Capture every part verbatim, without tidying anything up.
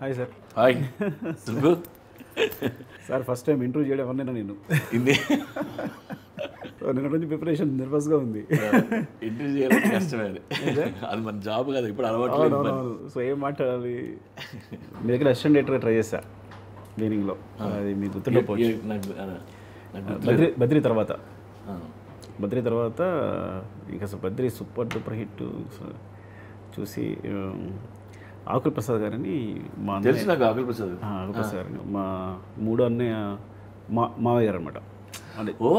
Hi sir. Hi. Sir, first time intro చేయడం అన్న నేను ఇంది నేను కొంచెం ప్రిపరేషన్ నర్వస్ గా ఉంది ఇంటర్వ్యూ చేయడం కష్టమే అది మన జాబ్ కాదు ఇప్పుడు అలవాట్లేదు సో ఏం మాట్లాడాలి మేకల అసిస్టెంట్ ఎడిటర్ ట్రై చేశా మీనింగ్ లో అది మీ గుర్తులో పోయి బద్రి బద్రి తర్వాత బద్రి తర్వాత ఇంకా బద్రి సూపర్ డూపర్ హిట్ చూసి ఆకుల్ ప్రసాద్ గారిని మా తెలిసిన ఆకుల్ ప్రసాద్ ఆకుల్ ప్రసాద్ గారిని మా మూడో అన్నయ్య మా మావయ్య గారు అనమాట అంటే ఓ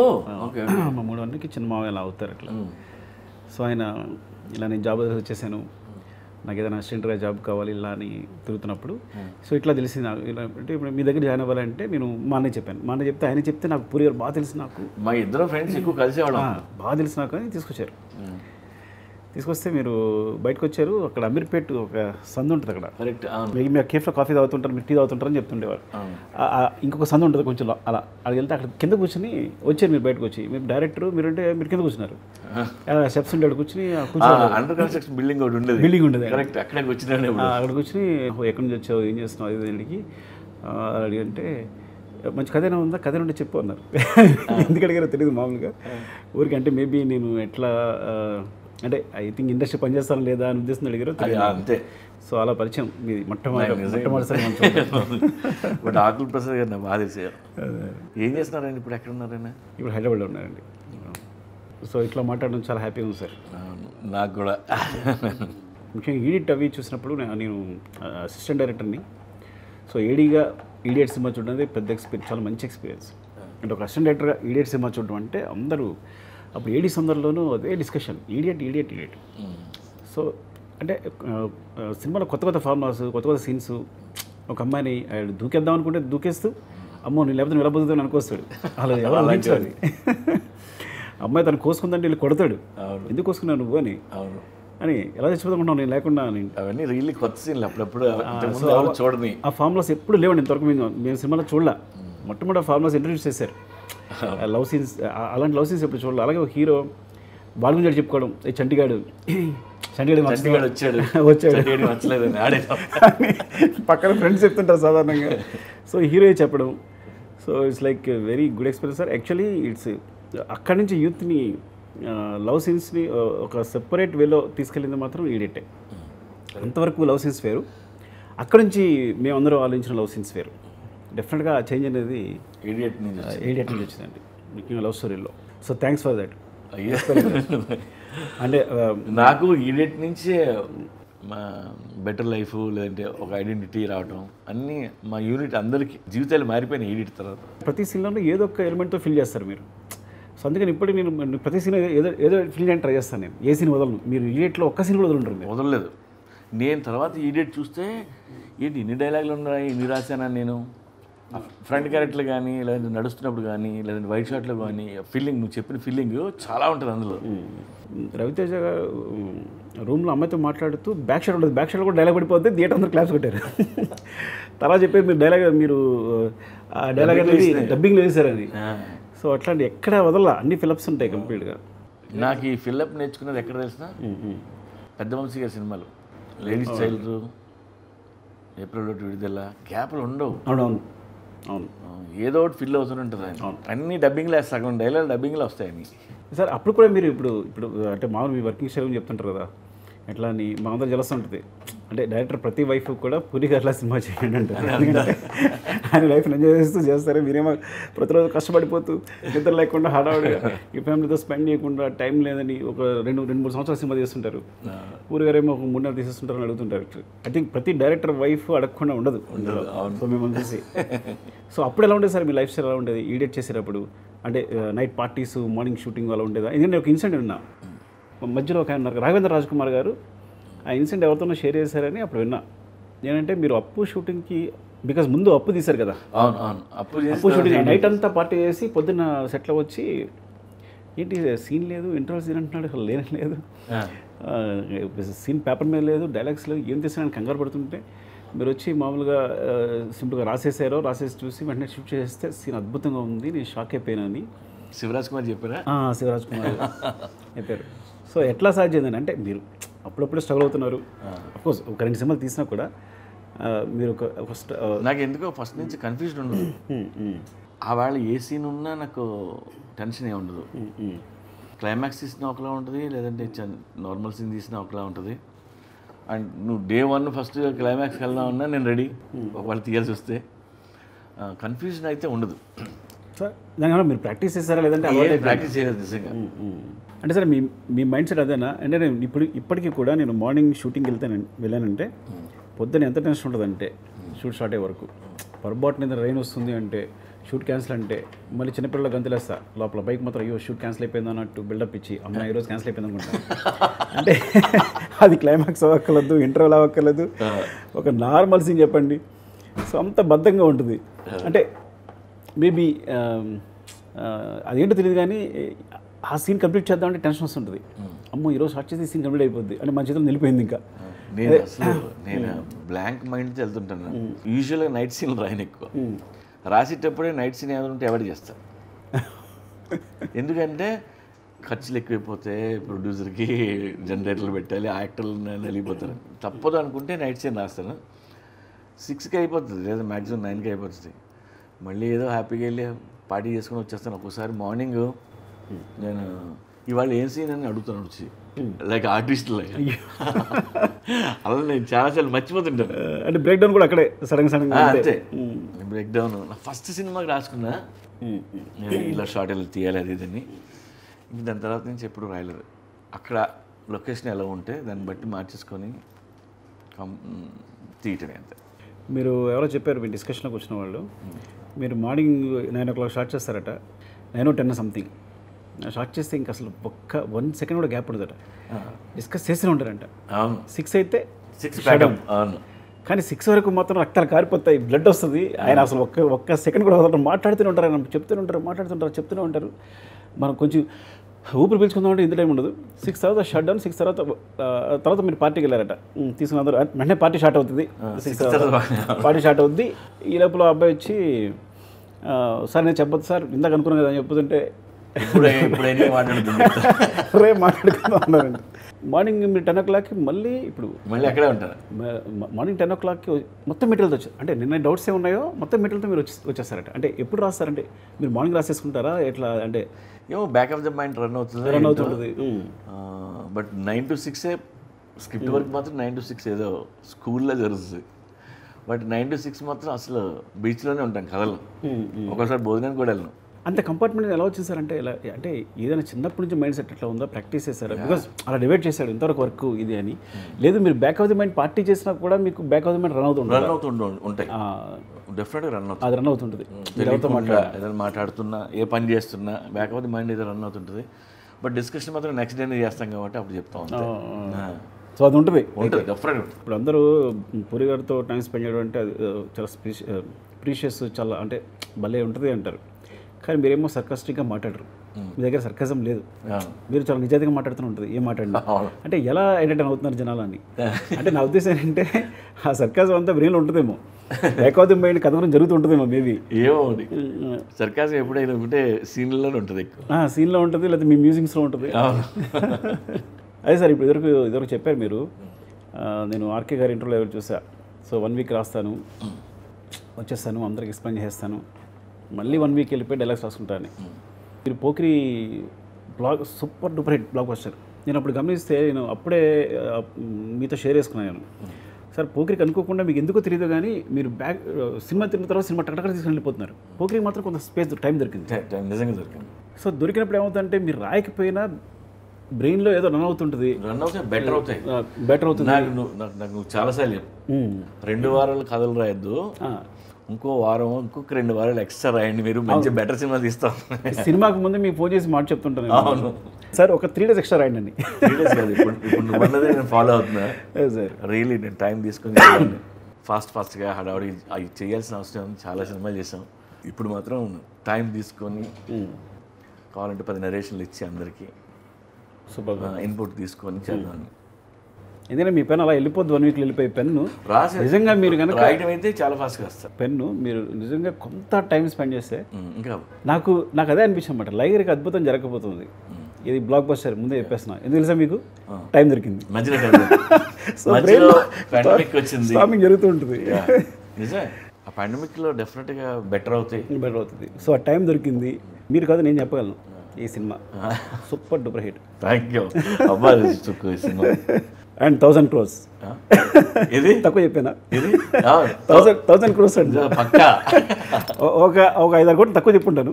ఓకే మా మూడో అన్నకి చిన్న మావయ్య అలా అవుతారు అట్లా సో ఆయన ఇలా నేను జాబ్ వచ్చేసాను నాకు ఏదైనా అసిస్టెంట్గా జాబ్ కావాలి ఇలా అని తిరుగుతున్నప్పుడు సో ఇట్లా తెలిసింది ఇలా అంటే ఇప్పుడు మీ దగ్గర జాయిన్ అవ్వాలంటే నేను మా అన్నయ్య చెప్పాను మా అన్నయ్య చెప్తే ఆయన చెప్తే నాకు పూరి గారు బాగా తెలిసి నాకు మా ఇద్దరు ఫ్రెండ్స్ ఎక్కువ కలిసేవాళ్ళం బాగా తెలిసి నాకు అని తీసుకొచ్చారు తీసుకొస్తే మీరు బయటకు వచ్చారు అక్కడ అమీర్పేట్ ఒక సందు ఉంటుంది అక్కడ కరెక్ట్ మీ కేఫ్లో కాఫీ తాగుతుంటారు మీరు టీ తాగుతుంటారు అని చెప్తుండేవారు ఇంకొక సందు ఉంటుంది కొంచెం అలా అక్కడికి వెళ్తే అక్కడ కింద కూర్చొని వచ్చారు మీరు బయటకు వచ్చి మీరు డైరెక్టర్ మీరంటే మీరు కింద కూర్చున్నారు స్టెప్స్ ఉండే అక్కడ కూర్చొని అండర్ కన్స్ట్రక్షన్ బిల్డింగ్ ఒకటి ఉండేది బిల్డింగ్ ఉండేది కరెక్ట్ అక్కడికి వచ్చినాను అక్కడ కూర్చొని ఎక్కడి నుంచి వచ్చావు ఏం చేస్తున్నావు అది అడిగి అడిగంటే మంచి కథ ఏమైనా ఉందా కథ నుండి చెప్పు అన్నారు ఎందుకు అడిగారో తెలియదు మామూలుగా ఊరికి అంటే మేబీ నేను ఎట్లా అంటే ఐ థింక్ ఇండస్ట్రీ పనిచేస్తాను లేదా అని ఉద్దేశం అడిగారు అంతే సో అలా పరిచయం మీది మొట్టమొదటి బట్ ఆకుల్ ప్రసాద్ గారు బాగా తెలిసారు ఏం చేస్తున్నారండి ఇప్పుడు ఎక్కడ ఉన్నారండి ఇప్పుడు హైదరాబాద్లో ఉన్నారండి సో ఇట్లా మాట్లాడడం చాలా హ్యాపీగా ఉంది సార్ నాకు కూడా ముఖ్యంగా ఈడిట్ అవి చూసినప్పుడు నేను అసిస్టెంట్ డైరెక్టర్ని సో ఏడీగా ఈడియట్ సినిమా చూడడం అనేది పెద్ద ఎక్స్పీరియన్స్ చాలా మంచి ఎక్స్పీరియన్స్ అంటే ఒక అసిస్టెంట్ డైరెక్టర్గా ఈడియట్ సినిమా చూడడం అంటే అందరూ అప్పుడు ఏడీ సందర్భంలోనూ అదే discussion idiot idiot idiot so అంటే సినిమాలో కొత్త కొత్త ఫార్మాస్ కొత్త కొత్త సీన్స్ ఒక అమ్మాయిని దూకేద్దాం అనుకుంటే దూకేస్తూ అమ్మో నేను లేకపోతే ఎలా బతుకుతాను అనుకొస్తాడు అలా ఎలా అనిపించాలి అమ్మాయి తను కోసుకుందంటే వీళ్ళు కొడతాడు ఎందుకు కోసుకున్నావు నువ్వు అని అని ఎలా తెచ్చిపోతానుకుంటావు నేను లేకుండా అవన్నీ రియల్లీ కొత్త సీన్లు అప్పుడప్పుడు చూడని ఆ ఫార్ములాస్ ఎప్పుడు లేవండి ఇంతవరకు మేము మేము సినిమాలో చూడలే మొట్టమొదటి ఫార్ములాస్ ఇంట్రడ్యూస్ చేశారు లవ్ సీన్స్ అలాంటి లవ్ సీన్స్ ఎప్పుడు చూడాలి అలాగే ఒక హీరో వాళ్ళ గురించి చెప్పుకోవడం ఏ చంటిగాడు చంటిగాడు చంటిగాడు వచ్చాడు వచ్చాడు పక్కన ఫ్రెండ్స్ చెప్తుంటారు సాధారణంగా సో హీరో చెప్పడం so it's like very good experience sir actually it's అక్కడి నుంచి యూత్ని లవ్ సీన్స్ని ఒక సెపరేట్ వేలో తీసుకెళ్ళింది మాత్రం ఈడిటే అంతవరకు లవ్ సీన్స్ వేరు అక్కడి నుంచి మేమందరం ఆలోచించిన లవ్ సీన్స్ వేరు డెఫినెట్గా ఆ చేంజ్ అనేది ఏడియట్ ఏడియట్ నుంచి వచ్చిందండి ముఖ్యంగా లవ్ స్టోరీలో సో థ్యాంక్స్ ఫర్ దట్ అంటే నాకు ఏడియట్ నుంచే మా బెటర్ లైఫ్ లేదంటే ఒక ఐడెంటిటీ రావడం అన్నీ మా యూనిట్ అందరికీ జీవితాలు మారిపోయినాయి ఏడియట్ తర్వాత ప్రతి సీన్లోనూ ఏదో ఒక ఎలిమెంట్తో ఫిల్ చేస్తారు మీరు సో అందుకని ఇప్పుడు నేను ప్రతి సీన్ ఏదో ఏదో ఫిల్ చేయడానికి ట్రై చేస్తాను నేను ఏ సీన్ వదలను మీరు ఏడియట్లో ఒక్క సీన్ కూడా వదలంటారు వదలలేదు నేను తర్వాత ఏడియట్ చూస్తే ఏంటి ఇన్ని డైలాగులు ఉన్నాయి ఇన్ని రాశానా నేను ఫ్రంట్ క్యారెక్టర్లు కానీ లేదంటే నడుస్తున్నప్పుడు కానీ లేదంటే వైట్ షార్ట్లు కానీ ఫీలింగ్ నువ్వు చెప్పిన ఫీలింగ్ చాలా ఉంటుంది అందులో రవితేజ గారు రూమ్లో అమ్మాయితో మాట్లాడుతూ బ్యాక్ షాట్ ఉంటుంది బ్యాక్ షాట్ కూడా డైలాగ్ పడిపోతే థియేటర్ అందరూ క్లాప్స్ కొట్టారు తర్వాత చెప్పేది మీరు డైలాగ్ మీరు ఆ డైలాగ్ అనేది డబ్బింగ్లో వేశారు అది సో అట్లాంటి ఎక్కడ వదల అన్ని ఫిలప్స్ ఉంటాయి కంప్లీట్గా నాకు ఈ ఫిలప్ నేర్చుకున్నది ఎక్కడ తెలిసిన పెద్ద వంశీ గారి సినిమాలు లేడీస్ చైల్డ్ ఏప్రిల్ ఒకటి విడుదల గ్యాప్లు ఉండవు అవునవును అవును ఏదో ఒకటి ఫిల్ అవుతూనే ఉంటుంది ఆయన అన్ని డబ్బింగ్లో సగం డైలాగ్ డబ్బింగ్లో వస్తాయని సార్ అప్పుడు కూడా మీరు ఇప్పుడు ఇప్పుడు అంటే మామూలు మీ వర్కింగ్ షెడ్యూల్ చెప్తుంటారు కదా ఎట్లా అని మా అందరూ జలస ఉంటుంది అంటే డైరెక్టర్ ప్రతి వైఫ్ కూడా పూరి గారిలా సినిమా చేయండి అంటారు ఆయన లైఫ్ని ఎంజాయ్ చేస్తూ చేస్తారు మీరేమో ప్రతిరోజు కష్టపడిపోతూ నిద్ర లేకుండా హడావుడిగా ఈ ఫ్యామిలీతో స్పెండ్ చేయకుండా టైం లేదని ఒక రెండు రెండు మూడు సంవత్సరాలు సినిమా చేస్తుంటారు పూరి గారు ఏమో ఒక మూడు నెలలు తీసేస్తుంటారని అడుగుతుంటారు ఐ థింక్ ప్రతి డైరెక్టర్ వైఫ్ అడగకుండా ఉండదు సో మేము చూసి సో అప్పుడు ఎలా ఉండేది సార్ మీ లైఫ్ స్టైల్ ఎలా ఉండేది ఈడియట్ చేసేటప్పుడు అంటే నైట్ పార్టీస్ మార్నింగ్ షూటింగ్ అలా ఉండేదా ఎందుకంటే ఒక ఇన్సిడెంట్ ఉన్నా మధ్యలో ఒక ఆయన ఉన్నారు రాఘవేంద్ర రాజ్ కుమార్ గారు ఆ ఇన్సిడెంట్ ఎవరితోనో షేర్ చేశారని అప్పుడు విన్నా నేనంటే మీరు అప్పు షూటింగ్కి బికాజ్ ముందు అప్పు తీశారు కదా అవును అవును అప్పు అప్పు షూటింగ్ నైట్ అంతా పార్టీ చేసి పొద్దున్న సెట్లో వచ్చి ఏంటి సీన్ లేదు ఇంటర్వ్యూ సీన్ అంటున్నాడు అసలు లేనే లేదు సీన్ పేపర్ మీద లేదు డైలాగ్స్ లేవు ఏం తీసానని కంగారు పడుతుంటే మీరు వచ్చి మామూలుగా సింపుల్గా రాసేసారో రాసేసి చూసి వెంటనే షూట్ చేస్తే సీన్ అద్భుతంగా ఉంది నేను షాక్ అయిపోయానని శివరాజ్ కుమార్ చెప్పారా శివరాజ్ కుమార్ చెప్పారు సో ఎట్లా సాధ్యం అంటే మీరు అప్పుడప్పుడు స్ట్రగుల్ అవుతున్నారు అఫ్కోర్స్ ఒక రెండు సినిమాలు తీసినా కూడా మీరు ఫస్ట్ నాకు ఎందుకో ఫస్ట్ నుంచి కన్ఫ్యూజన్ ఉండదు. ఆ వాళ్ళు ఏ సీన్ ఉన్నా నాకు టెన్షన్ ఏమి ఉండదు. క్లైమాక్స్ తీసిన ఒకలా ఉంటుంది, లేదంటే నార్మల్ సీన్ తీసిన ఒకలా ఉంటుంది. అండ్ నువ్వు డే వన్ ఫస్ట్ క్లైమాక్స్కి వెళ్దాం ఉన్నా నేను రెడీ, వాళ్ళు తీయాల్సి వస్తే కన్ఫ్యూజన్ అయితే ఉండదు. సార్ దానివల్ల మీరు ప్రాక్టీస్ చేస్తారా లేదంటే ప్రాక్టీస్ చేయలేదు నిజంగా? అంటే సార్ మీ మీ మైండ్ సెట్ అదేనా? అంటే నేను ఇప్పుడు ఇప్పటికీ కూడా నేను మార్నింగ్ షూటింగ్కి వెళ్తాను, వెళ్ళానంటే పొద్దున ఎంత టెన్షన్ ఉంటుందంటే షూట్ స్టార్ట్ అయ్యే వరకు, పొరపాటున ఏదైనా రైన్ వస్తుంది అంటే షూట్ క్యాన్సిల్ అంటే మళ్ళీ చిన్నపిల్లలకు గంతులేస్తా లోపల, బైక్ మాత్రం అయ్యో షూట్ క్యాన్సిల్ అయిపోయింది అన్నట్టు బిల్డప్ ఇచ్చి అమ్మ ఈరోజు క్యాన్సిల్ అయిపోయింది అనుకుంటాను. అంటే అది క్లైమాక్స్ అవ్వక్కర్లేదు, ఇంటర్వెల్ అవ్వక్కర్లేదు, ఒక నార్మల్ సీన్ చెప్పండి. సో అంత బద్ధంగా ఉంటుంది. అంటే మేబీ అదేంటో తెలియదు కానీ ఆ సీన్ కంప్లీట్ చేద్దామంటే టెన్షన్ వస్తుంటుంది, అమ్మో ఈరోజు షార్ట్ చేసి సీన్ కంప్లీట్ అయిపోద్ది అంటే మన చేతిలో నిలిపోయింది. ఇంకా నేను అసలు నేను బ్లాంక్ మైండ్తో వెళ్తుంటాను. యూజువల్గా నైట్ సీన్లు రాయను, ఎక్కువ రాసేటప్పుడే నైట్ సీన్ ఏదైనా ఉంటే అవాయిడ్ చేస్తాను. ఎందుకంటే ఖర్చులు ఎక్కువైపోతే ప్రొడ్యూసర్కి జనరేటర్లు పెట్టాలి, యాక్టర్లు వెళ్ళిపోతారు, తప్పదు అనుకుంటే నైట్ సీన్ రాస్తాను. సిక్స్కి అయిపోతుంది లేదా మ్యాక్సిమం నైన్కి అయిపోతుంది. మళ్ళీ ఏదో హ్యాపీగా వెళ్ళి పార్టీ చేసుకుని వచ్చేస్తాను. ఒక్కోసారి మార్నింగ్ నేను ఇవాళ ఏం సీన్ అని అడుగుతాను వచ్చి, లైక్ ఆర్టిస్ట్ లైక్ అలా నేను చాలాసార్లు మర్చిపోతుంటాను. అంటే బ్రేక్ డౌన్ కూడా అక్కడే సడన్ సడన్ అంతే. బ్రేక్ డౌన్ నా ఫస్ట్ సినిమాకి రాసుకున్నా, ఇలా షార్ట్ వెళ్ళి తీయాలి అది ఇదని. ఇంక దాని తర్వాత నుంచి ఎప్పుడు రాయలేదు. అక్కడ లొకేషన్ ఎలా ఉంటే దాన్ని బట్టి మార్చేసుకొని కం తీయటమే అంతే. మీరు ఎవరో చెప్పారు మీ డిస్కషన్లోకి వచ్చిన వాళ్ళు, మీరు morning nine o'clock start చేస్తారట, nine o ten something short చేస్తే ఇంక అసలు ఒక్క వన్ సెకండ్ కూడా గ్యాప్ ఉండదట, డిస్కస్ చేస్తూనే ఉంటారంట. సిక్స్ అయితే సిక్స్ మేడం, కానీ సిక్స్ వరకు మాత్రం రక్తాలు కారిపోతాయి, బ్లడ్ వస్తుంది. ఆయన అసలు ఒక్క ఒక్క సెకండ్ కూడా మాట్లాడుతూనే ఉంటారు, ఆయన చెప్తూనే ఉంటారు, మాట్లాడుతుంటారు, చెప్తూనే ఉంటారు. మనం కొంచెం ఊపిరి పీల్చుకుందామంటే ఇంత టైం ఉండదు. సిక్స్ తర్వాత షట్ డౌన్, సిక్స్ తర్వాత తర్వాత మీరు పార్టీకి వెళ్ళారట, తీసుకున్న వెంటనే పార్టీ షార్ట్ అవుతుంది. సిక్స్ పార్టీ షార్ట్ అవుద్ది. ఈ లోపల అబ్బాయి వచ్చి సార్ నేను చెప్పదు సార్ ఇందాక అనుకున్నాను కదా అని చెప్తుంటే రేపు మాట్లాడుకుందాం అన్నారండి. మార్నింగ్ మీరు టెన్ ఓ క్లాక్కి మళ్ళీ ఇప్పుడు మళ్ళీ అక్కడే ఉంటారు. మార్నింగ్ టెన్ ఓ క్లాక్కి మొత్తం మెటీరియల్తో వచ్చారు. అంటే నిన్న డౌట్స్ ఏమి ఉన్నాయో మొత్తం మెటీరియల్తో మీరు వచ్చి వచ్చేస్తారట. అంటే ఎప్పుడు రాస్తారంటే మీరు మార్నింగ్ రాసేసుకుంటారా ఎట్లా? అంటే ఏమో back of the mind run అవుతుంది రన్ అవుతుంది బట్ నైన్ టు సిక్సే స్క్రిప్ట్ వర్క్ మాత్రం నైన్ టు సిక్స్ ఏదో స్కూల్లో జరుగుతుంది. బట్ నైన్ టు సిక్స్ మాత్రం అసలు బీచ్లోనే ఉంటాం కథలు. ఒకసారి భోజనానికి కూడా వెళ్ళను. అంత కంపార్ట్మెంట్ ఎలా వచ్చింది సార్? అంటే ఎలా అంటే ఏదైనా చిన్నప్పటి నుంచి మైండ్ సెట్ ఎట్లా ఉందా? ప్రాక్టీస్ చేశారా? బికాజ్ అలా డివైడ్ చేశాడు ఇంతవరకు వర్క్ ఇది అని. లేదు మీరు back of the mind party చేసినా కూడా మీకు back of the mind run అవుతుంది రన్ అవుతుండే ఉంటాయి డెఫినెట్గా రన్ అవుతుంది. అది రన్ అవుతుంటుంది. ఏదైనా మాట్లాడుతున్నా ఏ పని చేస్తున్నా బ్యాక్ ఆఫ్ ది మైండ్ ఏదో రన్ అవుతుంటుంది. బట్ డిస్కషన్ మాత్రం నెక్స్ట్ డే చేస్తాం కాబట్టి అప్పుడు చెప్తాం. సో అది ఉంటుంది ఉంటుంది డెఫినెట్. ఇప్పుడు అందరూ పూరి గారితో టైం స్పెండ్ చేయడం అంటే అది చాలా ప్రీషియస్, చాలా అంటే భలే ఉంటుంది అంటారు. కానీ మీరేమో సర్కాస్టిక్గా మాట్లాడరు, మీ దగ్గర సర్కాజం లేదు, మీరు చాలా నిజాయితీగా మాట్లాడుతూ ఉంటుంది. ఏం మాట్లాడినా అంటే ఎలా ఎంటర్టైన్ అవుతున్నారు జనాలని. అంటే నా ఉద్దేశం ఏంటంటే ఆ సర్కాజం అంతా బ్రెయిన్లో ఉంటుందేమో, బ్యాక్ ఆఫ్ ది మైండ్ కథ గురించి జరుగుతుంటుందేమో మేబీ. ఏమో సర్కాజం ఎప్పుడైనా ఒకటే సీన్లో ఉంటుంది, సీన్లో ఉంటుంది, లేకపోతే మీ మ్యూజిక్స్లో ఉంటుంది. అదే సార్ ఇప్పుడు ఇదివరకు ఇదివరకు చెప్పారు మీరు, నేను ఆర్కే గారి ఇంటర్వ్యూలో ఎవరు చూసా, సో వన్ వీక్ రాస్తాను, వచ్చేస్తాను, అందరికి ఎక్స్ప్లెయిన్ చేస్తాను, మళ్ళీ వన్ వీక్ వెళ్ళిపోయి డైలాగ్స్ రాసుకుంటాను. మీరు Pokiri block super duper hit blockbuster. నేను అప్పుడు గమనిస్తే నేను అప్పుడే మీతో షేర్ చేసుకున్నాను సార్, పోకిరికి అనుకోకుండా మీకు ఎందుకో తెలియదు కానీ మీరు బ్యాక్ సినిమా తిరిగిన తర్వాత సినిమా టకటక తీసుకుని వెళ్ళిపోతున్నారు. పోకిరికి మాత్రం కొంత స్పేస్ టైం దొరికింది, నిజంగా దొరికింది. సో దొరికినప్పుడు ఏమవుతుందంటే మీరు రాయకపోయినా బ్రెయిన్లో ఏదో రన్ అవుతుంటుంది, రన్ అవుతాయి, బెటర్ అవుతాయి, బెటర్ అవుతుంది. నాకు చాలాసార్లు రెండు వారాలు కథలు రాయద్దు, ఇంకో వారం ఇంకొక రెండు వారాలు ఎక్స్ట్రా రాయండి, మీరు మంచి బెటర్ సినిమా తీస్తాం. సినిమాకు ముందు మీకు ఫోన్ చేసి మాట చెప్తుంటాను, అవును సార్ ఒక త్రీ డేస్ ఎక్స్ట్రా రాయండి. త్రీ డేస్ కాదు ఇప్పుడు ఇప్పుడు నువ్వు నేను ఫాలో అవుతున్నా సార్. రియలీ నేను టైం తీసుకుని ఫాస్ట్ ఫాస్ట్గా హడావుడి అవి చేయాల్సిన అవసరం. చాలా సినిమాలు చేసాం. ఇప్పుడు మాత్రం టైం తీసుకొని కావాలంటే పది నరేషన్లు ఇచ్చి అందరికీ సూపర్ ఇన్పుట్ తీసుకొని చేద్దాను. ఎందుకంటే మీ పెన్ అలా వెళ్ళిపోద్దు, వన్ వీక్లో వెళ్ళిపోయి పెన్ను రాసి నిజంగా మీరు కనుక రాయడం అయితే చాలా ఫాస్ట్గా వస్తారు. పెన్ను మీరు నిజంగా కొంత టైం స్పెండ్ చేస్తే ఇంకా నాకు నాకు అదే అనిపించింది అనమాట, లైగర్కి అద్భుతం జరగకపోతుంది. ఇది బ్లాక్ బస్టర్ ముందే చెప్పేస్తున్నా ఎందుకు తెలుసా మీకు టైం దొరికింది మధ్యలో మధ్యలో పాండమిక్ వచ్చింది స్టామింగ్ జరుగుతూ ఉంటుంది నిజమే ఆ పాండమిక్ లో డెఫినెట్ గా బెటర్ అవుతాయి బెటర్ అవుతుంది సో ఆ టైం దొరికింది మీరు కాదు నేను చెప్పగలను ఈ సినిమా సూపర్ డూపర్ హిట్ థాంక్యూ అబ్బా ఇస్తుకు ఈ సినిమా and one thousand crores ఇది తక్కువ చెప్పేనా ఇది one thousand crores అంటే పక్కా ఒక ఒక ఐదారు కోట్లు తక్కువ చెప్పుంటాను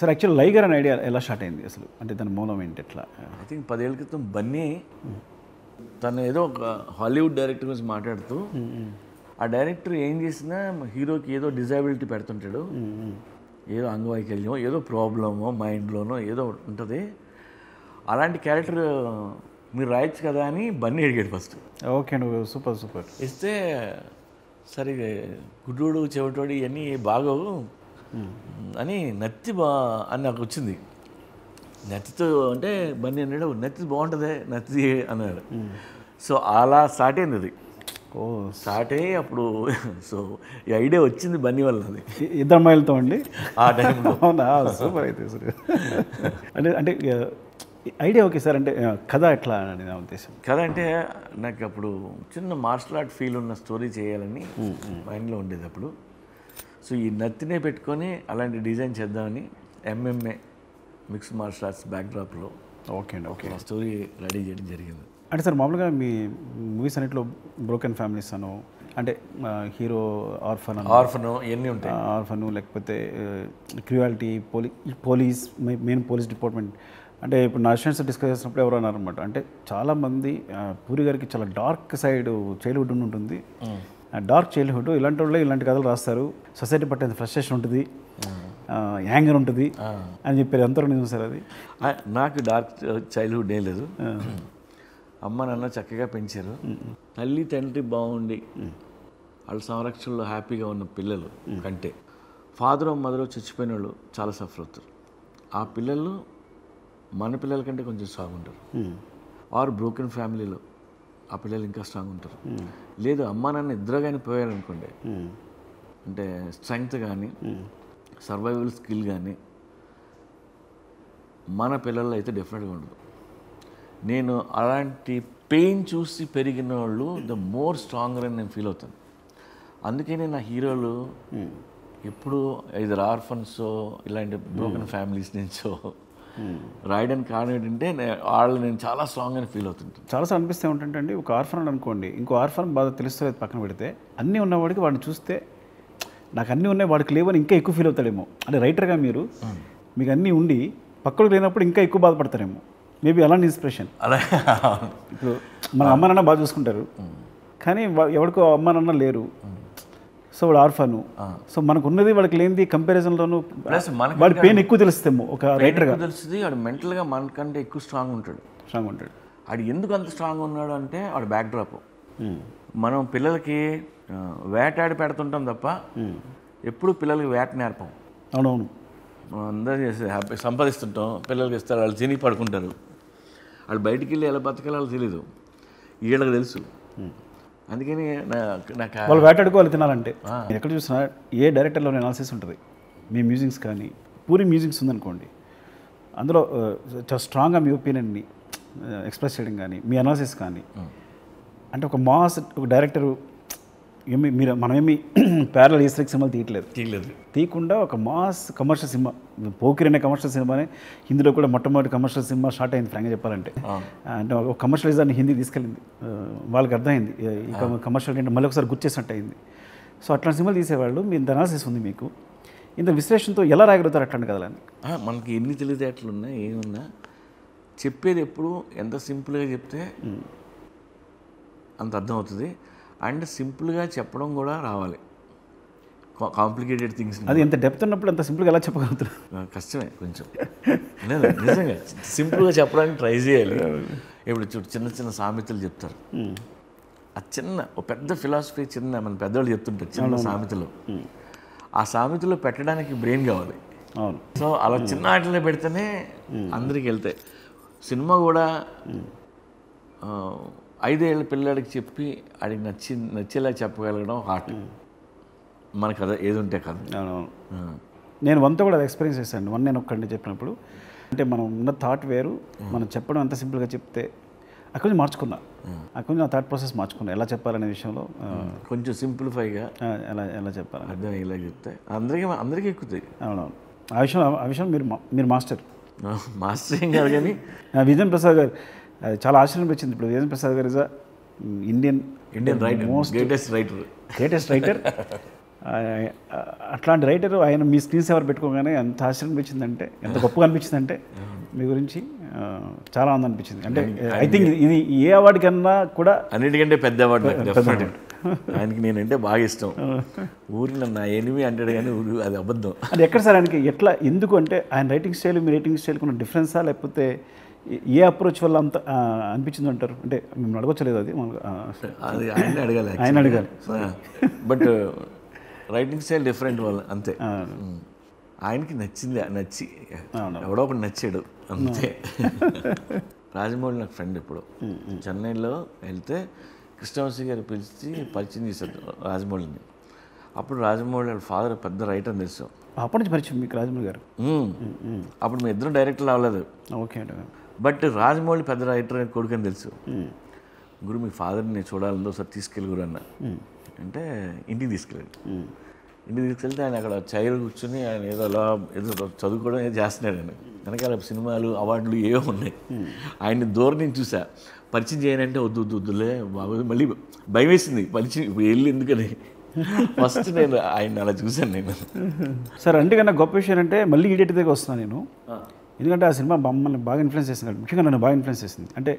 సార్ యాక్చువల్ లైగర్ అనే ఐడియా ఎలా స్టార్ట్ అయింది అసలు అంటే దాని మూలం ఏంటి ఎట్లా ఐ థింక్ పదేళ్ల క్రితం బన్నీ తను ఏదో ఒక హాలీవుడ్ డైరెక్టర్ గురించి మాట్లాడుతూ ఆ డైరెక్టర్ ఏం చేసినా హీరోకి ఏదో డిజబిలిటీ పెడుతుంటాడు ఏదో అంగవైకల్యమో ఏదో ప్రాబ్లమో మైండ్లోనో ఏదో ఉంటుంది అలాంటి క్యారెక్టర్ మీరు రాయొచ్చు కదా అని బన్నీ అడిగాడు ఫస్ట్ ఓకే నువ్వు సూపర్ సూపర్ ఇస్తే సరే గుడ్డోడు చెవిటోడు ఇవన్నీ బాగోవు అని నత్తి బా అని నాకు వచ్చింది నత్తితో అంటే బన్నీ అన్నాడు నత్తి బాగుంటుంది నత్తి అన్నాడు సో అలా స్టార్ట్ అయింది అది ఓ స్టార్ట్ అయ్యి అప్పుడు సో ఈ ఐడియా వచ్చింది బన్నీ వల్ల అది ఇద్దరు మైళ్ళతో అండి ఆ టైంలో సూపర్ అయితే అంటే అంటే ఐడియా ఓకే సార్ అంటే కథ ఎట్లా అని నా ఉద్దేశం కథ అంటే నాకు అప్పుడు చిన్న మార్షల్ ఆర్ట్ ఫీల్ ఉన్న స్టోరీ చేయాలని మైండ్లో ఉండేది అప్పుడు సో ఈ నత్తినే పెట్టుకొని అలాంటి డిజైన్ చేద్దామని ఎంఎంఏ మిక్స్డ్ మార్షల్ ఆర్ట్స్ బ్యాక్డ్రాప్లో ఓకే అండి ఓకే స్టోరీ రెడీ చేయడం జరిగింది అంటే సార్ మామూలుగా మీ మూవీస్ అన్నింటిలో బ్రోకెన్ ఫ్యామిలీస్ అను అంటే హీరో ఆర్ఫన్ ఆర్ఫను ఇవన్నీ ఉంటాయి ఆర్ఫను లేకపోతే క్రూయాలిటీ పోలీ పోలీస్ మెయిన్ పోలీస్ డిపార్ట్మెంట్ అంటే ఇప్పుడు నా స్టూడెంట్స్ డిస్కస్ చేసినప్పుడు ఎవరు అన్నారనమాట అంటే చాలామంది పూరి గారికి చాలా డార్క్ సైడ్ చైల్డ్హుడ్ ఉంటుంది డార్క్ చైల్డ్హుడ్ ఇలాంటి వాళ్ళే ఇలాంటి కథలు రాస్తారు సొసైటీ పట్టిన ఫ్రస్ట్రేషన్ ఉంటుంది యాంగర్ ఉంటుంది అని చెప్పారు ఎంతవరకు నిజం సార్ అది నాకు డార్క్ చైల్డ్హుడ్ ఏం లేదు అమ్మ నాన్న చక్కగా పెంచారు తల్లి తండ్రి బాగుండి వాళ్ళ సంరక్షణలో హ్యాపీగా ఉన్న పిల్లలు కంటే ఫాదర్ మదర్ చచ్చిపోయిన వాళ్ళు చాలా సఫర్ అవుతారు ఆ పిల్లలు మన పిల్లల కంటే కొంచెం స్ట్రాంగ్ ఉంటారు ఆర్ బ్రోకెన్ ఫ్యామిలీలో ఆ పిల్లలు ఇంకా స్ట్రాంగ్ ఉంటారు లేదు అమ్మ నాన్న ఇద్దరు కానీ పోయారనుకోండి అంటే స్ట్రెంగ్త్ కానీ సర్వైవల్ స్కిల్ కానీ మన పిల్లల్లో అయితే డెఫినెట్గా ఉండదు నేను అలాంటి పెయిన్ చూసి పెరిగిన వాళ్ళు ద మోర్ స్ట్రాంగర్ అని నేను ఫీల్ అవుతాను అందుకనే నా హీరోలు ఎప్పుడు ఐదర్ ఆర్ఫన్సో ఇలాంటి బ్రోకెన్ ఫ్యామిలీస్ నుంచో రాయడానికి కారణం ఏంటంటే వాళ్ళు నేను చాలా స్ట్రాంగ్ అని ఫీల్ అవుతుంటాను చాలాసార్లు అనిపిస్తే ఏంటంటే అండి ఒక ఆర్ఫన్ అనుకోండి ఇంకో ఆర్ఫన్ బాధ తెలుస్తలేదు పక్కన పెడితే అన్నీ ఉన్నవాడికి వాడిని చూస్తే నాకు అన్నీ ఉన్నాయి వాడికి లేవని ఇంకా ఎక్కువ ఫీల్ అవుతాడేమో అంటే రైటర్గా మీరు మీకు అన్నీ ఉండి పక్కకు లేనప్పుడు ఇంకా ఎక్కువ బాధపడతారేమో మేబీ అలాంటి ఇన్స్పిరేషన్ అలా ఇప్పుడు మన అమ్మ నాన్న బాగా చూసుకుంటారు కానీ ఎవరికో అమ్మ నాన్న లేరు సో వాడు ఆర్ఫాను సో మనకు ఉన్నది వాడికి లేనిది కంపారిజన్లోనూ ప్లస్ మనకి వాడి పెయిన్ ఎక్కువ తెలుస్తేమో ఒక రైటర్గా తెలుస్తుంది వాడు మెంటల్గా మనకంటే ఎక్కువ స్ట్రాంగ్ ఉంటాడు స్ట్రాంగ్ ఉంటాడు వాడు ఎందుకు అంత స్ట్రాంగ్ ఉన్నాడు అంటే వాడు బ్యాక్డ్రాప్ మనం పిల్లలకి వేటాడి పెడుతుంటాం తప్ప ఎప్పుడు పిల్లలకి వేట నేర్పం అవునవును అందరూ చేసి హ్యాపీ సంపాదిస్తుంటాం పిల్లలకి ఇస్తారు వాళ్ళు తిని పడుకుంటారు వాళ్ళు బయటికి వెళ్ళి ఎలా బతకాలి వాళ్ళు తెలీదు వీళ్ళకి తెలుసు అందుకని నాకు వాళ్ళు వేటాడుకోవాలి తినాలంటే నేను ఎక్కడ చూసినా ఏ డైరెక్టర్లో అనాలిసిస్ ఉంటుంది మీ మ్యూజిక్స్ కానీ పూరి మ్యూజిక్స్ ఉందనుకోండి అందులో చాలా స్ట్రాంగ్గా మీ ఒపీనియన్ని ఎక్స్ప్రెస్ చేయడం కానీ మీ అనాలిసిస్ కానీ అంటే ఒక మాస్ ఒక డైరెక్టరు ఏమి మీరు మనమేమి ప్యారల్ హిస్టరిక్ సినిమాలు తీయట్లేదు తీయలేదు తీయకుండా ఒక మాస్ కమర్షియల్ సినిమా పోకిరి అనే కమర్షియల్ సినిమానే హిందీలో కూడా మొట్టమొదటి కమర్షియల్ సినిమా స్టార్ట్ అయింది ఫ్రాంక్గా చెప్పాలంటే అంటే ఒక కమర్షియలిజాన్ని హిందీ తీసుకెళ్ళింది వాళ్ళకి అర్థమైంది కమర్షియల్ అంటే మళ్ళీ ఒకసారి గుర్తు చేసినట్టు అయింది సో అట్లాంటి సినిమాలు తీసేవాళ్ళు మీరు అనాలిసిస్ ఉంది మీకు ఇంత విశ్లేషణతో ఎలా రాయగలుగుతారు అట్లాంటి కదలని మనకి ఎన్ని తెలివితేటలు ఉన్నా ఏమున్నా చెప్పేది ఎప్పుడు ఎంత సింపుల్గా చెప్తే అంత అర్థం అవుతుంది అండ్ సింపుల్గా చెప్పడం కూడా రావాలి కాంప్లికేటెడ్ థింగ్స్ అది ఎంత డెప్త్ ఉన్నప్పుడు అంత సింపుల్గా ఎలా చెప్పగలుగుతారు కష్టమే కొంచెం లేదు నిజంగా సింపుల్గా చెప్పడానికి ట్రై చేయాలి ఇప్పుడు చూడు చిన్న చిన్న సామెతలు చెప్తారు ఆ చిన్న పెద్ద ఫిలాసఫీ చిన్న మన పెద్దవాళ్ళు చెప్తుంటారు చిన్న సామెతలు ఆ సామెతలు పెట్టడానికి బ్రెయిన్ కావాలి అవును సో అలా చిన్న ఆటలు పెడితేనే అందరికి వెళ్తాయి సినిమా కూడా ఐదేళ్ళ పిల్లాడికి చెప్పి ఆడికి నచ్చి నచ్చేలా చెప్పగలగడం హార్ట్ మనకు కదా ఏది ఉంటే కదా నేను వంతా కూడా అది ఎక్స్పీరియన్స్ చేశాను వన్ నేను ఒక్కడిని చెప్పినప్పుడు అంటే మనం ఉన్న థాట్ వేరు, మనం చెప్పడం ఎంత సింపుల్గా చెప్తే అక్కడ నుంచి మార్చుకున్నా, అక్కడ నుంచి నా థాట్ ప్రాసెస్ మార్చుకున్నా, ఎలా చెప్పాలనే విషయంలో కొంచెం సింప్లిఫైగా ఎలా ఎలా చెప్పాలి అర్థం ఇలా చెప్తే అందరికీ అందరికీ ఎక్కుతాయి. అవునవును, ఆ విషయం ఆ విషయం మీరు మీరు మాస్టర్ మాస్టర్ ఏం కాదు. కానీ విజయన్ ప్రసాద్ గారు అది చాలా ఆశ్చర్యం వచ్చింది. ఇప్పుడు విజయన్ ప్రసాద్ గారు is a Indian Indian writer, most greatest writer greatest writer అట్లాంటి రైటర్ ఆయన మీ స్క్రీన్స్ ఎవరు పెట్టుకోగానే ఎంత ఆశ్చర్యం అనిపించిందంటే, ఎంత గొప్పగా అనిపించిందంటే మీ గురించి చాలా ఆనందం అనిపించింది. అంటే ఐ థింక్ ఇది ఏ అవార్డు కన్నా కూడా అన్నిటికంటే పెద్ద అవార్డు ఆయనకి. నేనంటే బాగా ఇష్టం. ఊరిలో నా ఎనిమి అంటాడు కానీ ఊరు అది అబద్ధం. అది ఎక్కడ సార్ ఆయనకి ఎట్లా, ఎందుకు అంటే ఆయన రైటింగ్ స్టైల్ మీ రైటింగ్ స్టైల్కి ఉన్న డిఫరెన్సా, లేకపోతే ఏ అప్రోచ్ వల్ల అంత అనిపించింది అంటారు? అంటే మేము అడగొచ్చలేదు అది అది ఆయన అడగాలి ఆయన అడగాలి బట్ రైటింగ్ స్టైల్ డిఫరెంట్ వల్ల అంతే. ఆయనకి నచ్చింది, నచ్చి ఎవడో ఒకటి నచ్చాడు అంతే. రాజమౌళి నాకు ఫ్రెండ్. ఇప్పుడు చెన్నైలో వెళ్తే కృష్ణవంశీ గారు పిలిచి పరిచయం చేశారు రాజమౌళిని. అప్పుడు రాజమౌళి వాళ్ళ ఫాదర్ పెద్ద రైటర్ అని తెలుసు. అప్పటి నుంచి పరిచయం మీకు రాజమౌళి గారు? అప్పుడు మీ ఇద్దరు డైరెక్టర్లు అవ్వలేదు. ఓకే అండి. బట్ రాజమౌళి పెద్ద రైటర్ కొడుకు అని తెలుసు. గురు మీ ఫాదర్ని నేను చూడాలందో ఒకసారి తీసుకెళ్ళి గురు అన్న. అంటే ఇంటికి తీసుకెళ్ళండి. ఇంటికి తీసుకెళ్తే ఆయన అక్కడ చైర్ కూర్చుని ఆయన ఏదో అలా ఏదో చదువుకోవడం ఏదో చేస్తున్నాడు. ఆయన వెనకాల సినిమాలు అవార్డులు ఏవో ఉన్నాయి. ఆయన్ని దూరం నుంచి చూసా. పరిచయం చేయనంటే వద్దు వద్దు వద్దులే బాబు, మళ్ళీ భయం వేసింది పరిచయం ఇప్పుడు వెళ్ళి ఎందుకని. ఫస్ట్ నేను ఆయన అలా చూశాను నేను. సార్ అంటే కన్నా గొప్ప విషయం అంటే మళ్ళీ ఈడేటి దగ్గర వస్తున్నాను నేను. ఎందుకంటే ఆ సినిమా మమ్మల్ని బాగా ఇన్ఫ్లుయెన్స్ చేసింది, ముఖ్యంగా నన్ను బాగా ఇన్ఫ్లుయెన్స్ చేసింది. అంటే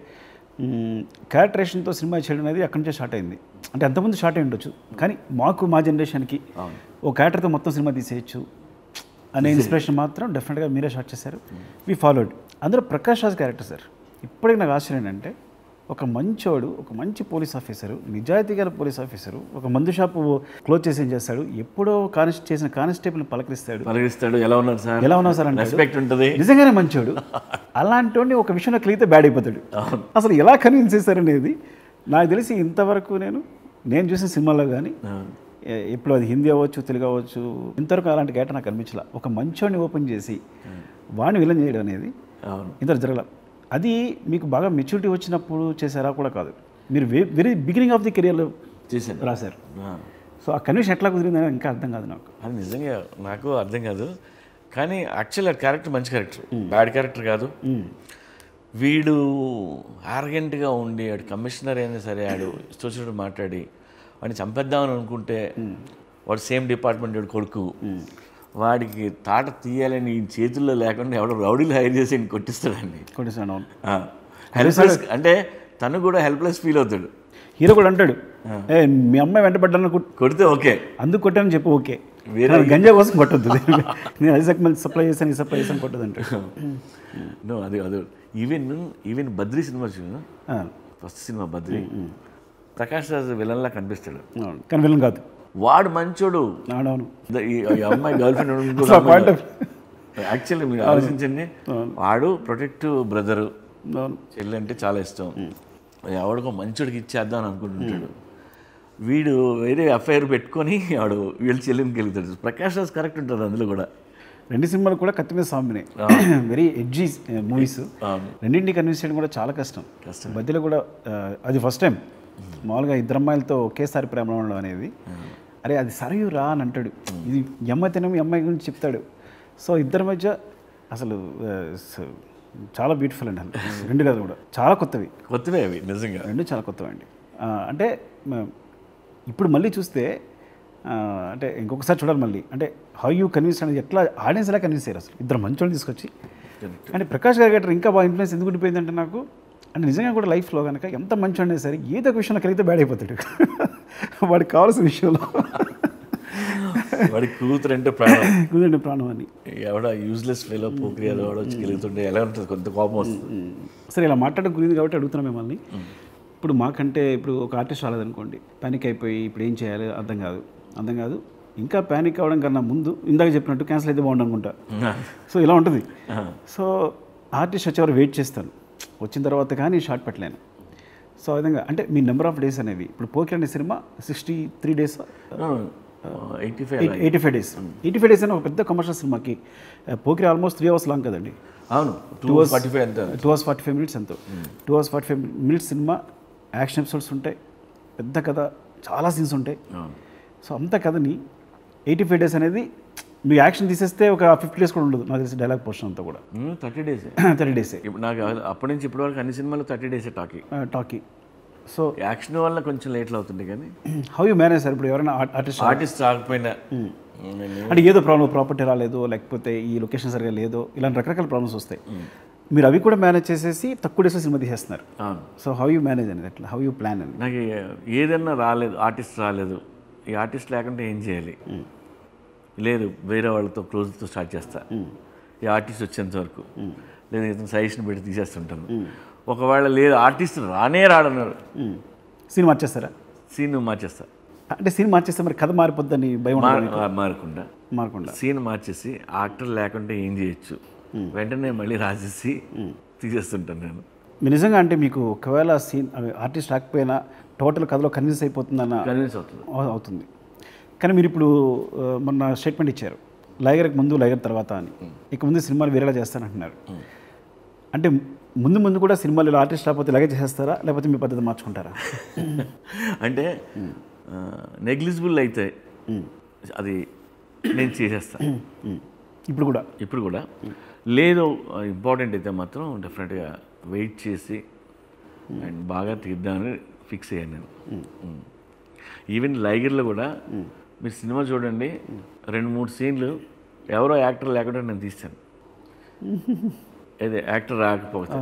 క్యారెక్టరేషన్తో సినిమా చేయడం అనేది అక్కడి నుంచే స్టార్ట్ అయింది. అంటే అంతకుముందు స్టార్ట్ అయి ఉండొచ్చు, కానీ మాకు మా జనరేషన్కి ఓ క్యారెక్టర్తో మొత్తం సినిమా తీసేయచ్చు అనే ఇన్స్పిరేషన్ మాత్రం డెఫినెట్గా మీరే స్టార్ట్ చేశారు. We followed. అందులో ప్రకాష్ రాజ్ క్యారెక్టర్ సార్ ఇప్పటికి నాకు ఆశ్చర్యం ఏంటంటే, ఒక మంచోడు, ఒక మంచి పోలీస్ ఆఫీసరు, నిజాయితీ గల పోలీస్ ఆఫీసరు, ఒక మందు షాపు క్లోజ్ చేసి ఏం చేస్తాడు, ఎప్పుడో కానిస్ చేసిన కానిస్టేబుల్ని పలకరిస్తాడు పలకరిస్తాడు ఎలా ఉన్నారు సార్ ఎలా ఉన్నారు సార్ అంటే రెస్పెక్ట్ ఉంటుంది, నిజంగానే మంచోడు. అలాంటి ఒక విషయంలో కలిగితే బ్యాడ్ అయిపోతాడు. అసలు ఎలా కన్విన్స్ చేశారనేది నాకు తెలిసి ఇంతవరకు నేను నేను చూసిన సినిమాల్లో కానీ, ఇప్పుడు అది హిందీ అవ్వచ్చు, తెలుగు అవ్వచ్చు, ఇంతవరకు అలాంటి గేట నాకు అనిపించలే. ఒక మంచోడిని ఓపెన్ చేసి వాడిని విలన్ చేయడం అనేది ఇంతవరకు జరగలేదు. అది మీకు బాగా మెచ్యూరిటీ వచ్చినప్పుడు చేశారా కూడా కాదు, మీరు వెరీ బిగినింగ్ ఆఫ్ ది కెరియర్లో చేశారు రాశారు. సో ఆ కన్విషన్ ఎట్లా కుదిరిందని ఇంకా అర్థం కాదు నాకు. అది నిజంగా నాకు అర్థం కాదు. కానీ యాక్చువల్లీ ఆ క్యారెక్టర్ మంచి క్యారెక్టర్, బ్యాడ్ క్యారెక్టర్ కాదు. వీడు ఆర్గెంట్గా ఉండి ఆడు కమిషనర్ అయినా సరే ఆడు ఇష్టోచరుడు మాట్లాడి వాడిని చంపేద్దామని అనుకుంటే వాడు సేమ్ డిపార్ట్మెంట్ వాడు కొడుకు, వాడికి తాట తీయాలని చేతుల్లో లేకుండా ఎవడో రౌడీలు హైర్ చేసి కొట్టిస్తాడండి కొట్టిస్తాడు. హెల్ప్లెస్ అంటే తను కూడా హెల్ప్లెస్ ఫీల్ అవుతాడు. హీరో కూడా అంటాడు మీ అమ్మాయి వెంటబడ్డాను కొడితే ఓకే, అందుకు కొట్టానని చెప్పి ఓకే, వేరే గంజా కోసం కొట్టద్దు, నేను అది సగం సప్లై చేశాను ఈ సప్లై చేశాను కొట్టదు అంటాడు. అది అది ఈవెన్ ఈవెన్ బద్రీ సినిమా చూసిన ఫస్ట్ సినిమా బద్రీ ప్రకాష్ రాజ్ విలన్లా కనిపిస్తాడు కానీ విలన్ కాదు, వాడు మంచోడు. అమ్మాయి గర్ల్ ఫ్రెండ్ యాక్చువల్లీ మీరు ఆలోచించండి, వాడు ప్రొటెక్టివ్ బ్రదరు, చెల్లి అంటే చాలా ఇష్టం, ఎవడికో మంచోడికి ఇచ్చేద్దాం అని అనుకుంటుంటాడు. వీడు వేరే అఫైర్ పెట్టుకొని వాడు వీళ్ళు చెల్లికి వెళ్తాడు. ప్రకాష్ రాజ్ కరెక్ట్ ఉంటుంది అందులో కూడా. రెండు సినిమాలు కూడా కత్తి మీద సాంబినే, వెరీ ఎడ్జీ మూవీస్. రెండింటినీ కన్విన్స్ చేయడం కూడా చాలా కష్టం కష్టం మధ్యలో కూడా. అది ఫస్ట్ టైం మామూలుగా ఇద్దరు అమ్మాయిలతో ఒకేసారి ప్రేమ ఉండడం అనేది, అరే అది సరియు రా అని అంటాడు, ఇది అమ్మాయి తినము అమ్మాయి గురించి చెప్తాడు. సో ఇద్దరి మధ్య అసలు చాలా బ్యూటిఫుల్ అండి. రెండు కథలు కూడా చాలా కొత్తవి కొత్తవి అవి నిజంగా రెండు చాలా కొత్తవి అండి. అంటే ఇప్పుడు మళ్ళీ చూస్తే అంటే ఇంకొకసారి చూడాలి మళ్ళీ. అంటే హౌ యూ కన్విన్స్ అనేది ఎట్లా ఆడియన్స్ ఎలా కన్విన్స్ అయ్యారు అసలు ఇద్దరు మంచి వాళ్ళు తీసుకొచ్చి. అంటే ప్రకాష్ గారి గట్రా ఇంకా బాగా ఇన్ఫ్లుయెన్స్ ఎందుకు ఉండిపోయిందంటే నాకు, అంటే నిజంగా కూడా లైఫ్లో కనుక ఎంత మంచి ఉండే సరే ఏదో ఒక విషయంలో కలిగితే బ్యాడ్ అయిపోతాడు. వాడికి కావాల్సిన విషయంలో వాడి కూతురు అంటే ప్రాణం, కూతురు అంటే ప్రాణం అని ఎవడ యూజ్లెస్ వేలో పోక్రియా వచ్చి కలుగుతుంటే ఎలా ఉంటుంది, కొంత కోపం వస్తుంది. సరే ఇలా మాట్లాడడం గురించి కాబట్టి అడుగుతున్నాం మిమ్మల్ని. ఇప్పుడు మాకంటే ఇప్పుడు ఒక ఆర్టిస్ట్ రాలేదనుకోండి, ప్యానిక్ అయిపోయి ఇప్పుడు ఏం చేయాలి అర్థం కాదు అర్థం కాదు ఇంకా ప్యానిక్ అవ్వడం కన్నా ముందు ఇందాక చెప్పినట్టు క్యాన్సిల్ అయితే బాగుండు అనుకుంటా. సో ఇలా ఉంటుంది. సో ఆర్టిస్ట్ వచ్చేవారు వెయిట్ చేస్తాను, వచ్చిన తర్వాత కానీ షార్ట్ పెట్టలేను. సో ఆ విధంగా అంటే మీ నెంబర్ ఆఫ్ డేస్ అనేవి ఇప్పుడు పోకిరి అనే సినిమా sixty three days eighty five days eighty five days అని ఒక పెద్ద కమర్షియల్ సినిమాకి Pokiri almost three hours long కదండి. Two hours forty five minutes ఎంతో two hours forty five minutes సినిమా, యాక్షన్ ఎపిసోడ్స్ ఉంటాయి, పెద్ద కథ, చాలా సీన్స్ ఉంటాయి. సో అంత కథని ఎయిటీ ఫైవ్ డేస్ అనేది మీరు యాక్షన్ తీసేస్తే ఒక ఫిఫ్టీ డేస్ కూడా ఉండదు నాకు తెలిసి డైలాగ్ పోర్షన్ అంతా కూడా. థర్టీ డేస్ థర్టీ డేస్ నాకు అప్పటి నుంచి ఇప్పటి వరకు అన్ని సినిమాలు థర్టీ డేసే టాకీ టాకీ సో యాక్షన్ వల్ల కొంచెం లేట్లు అవుతుంది. కానీ హౌ యూ మేనేజ్ సార్? ఇప్పుడు ఎవరైనా ఆర్టిస్ట్ ఆర్టిస్ట్ రాకపోయినా అంటే ఏదో ప్రాబ్లం, ప్రాపర్టీ రాలేదు, లేకపోతే ఈ లొకేషన్ సరిగా లేదు, ఇలాంటి రకరకాల ప్రాబ్లమ్స్ వస్తాయి. మీరు అవి కూడా మేనేజ్ చేసేసి తక్కువ డేస్లో సినిమా తీసేస్తున్నారు. సో హౌ యూ మేనేజ్ అనేది, అట్లా హౌ యూ ప్లాన్ అనేది? నాకు ఏదైనా రాలేదు, ఆర్టిస్ట్ రాలేదు, ఈ ఆర్టిస్ట్ లేకుంటే ఏం చేయాలి, లేదు వేరే వాళ్ళతో క్లోజ్తో స్టార్ట్ చేస్తా, ఈ ఆర్టిస్ట్ వచ్చేంత వరకు, లేదా ఇతను సజెషన్ పెట్టి తీసేస్తుంటాను. ఒకవేళ లేదు ఆర్టిస్ట్ రానే రాడన్నారు సీన్ మార్చేస్తారా? సీన్ మార్చేస్తా అంటే సీన్ మార్చేస్తే మరి కథ మారిపోద్దని భయం. మారకుండా మారకుండా సీన్ మార్చేసి యాక్టర్ లేకుంటే ఏం చేయొచ్చు వెంటనే మళ్ళీ రాసేసి తీసేస్తుంటాను నేను. నిజంగా అంటే మీకు ఒకవేళ సీన్ ఆర్టిస్ట్ రాకపోయినా టోటల్ కథలో కన్విన్స్ అయిపోతుందన్న కన్విన్స్ అవుతుంది అవుతుంది కానీ మీరు ఇప్పుడు మొన్న స్టేట్మెంట్ ఇచ్చారు లైగర్కి ముందు లైగర్ తర్వాత అని, ఇక ముందు సినిమాలు వేరేలా చేస్తానంటున్నారు. అంటే ముందు ముందు కూడా సినిమాలు ఆర్టిస్ట్ రాకపోతే ఇలాగే చేసేస్తారా లేకపోతే మీ పద్ధతి మార్చుకుంటారా? అంటే నెగ్లిజిబుల్ అయితే అది నేను చేసేస్తాను ఇప్పుడు కూడా ఇప్పుడు కూడా లేదు ఇంపార్టెంట్ అయితే మాత్రం డెఫినెట్గా వెయిట్ చేసి అండ్ బాగా తీద్దామని ఫిక్స్ అయ్యాను నేను. ఈవెన్ లైగర్లో కూడా మీరు సినిమా చూడండి, రెండు మూడు సీన్లు ఎవరో యాక్టర్ లేకుండా నేను తీస్తాను, అదే యాక్టర్ రాకపోతే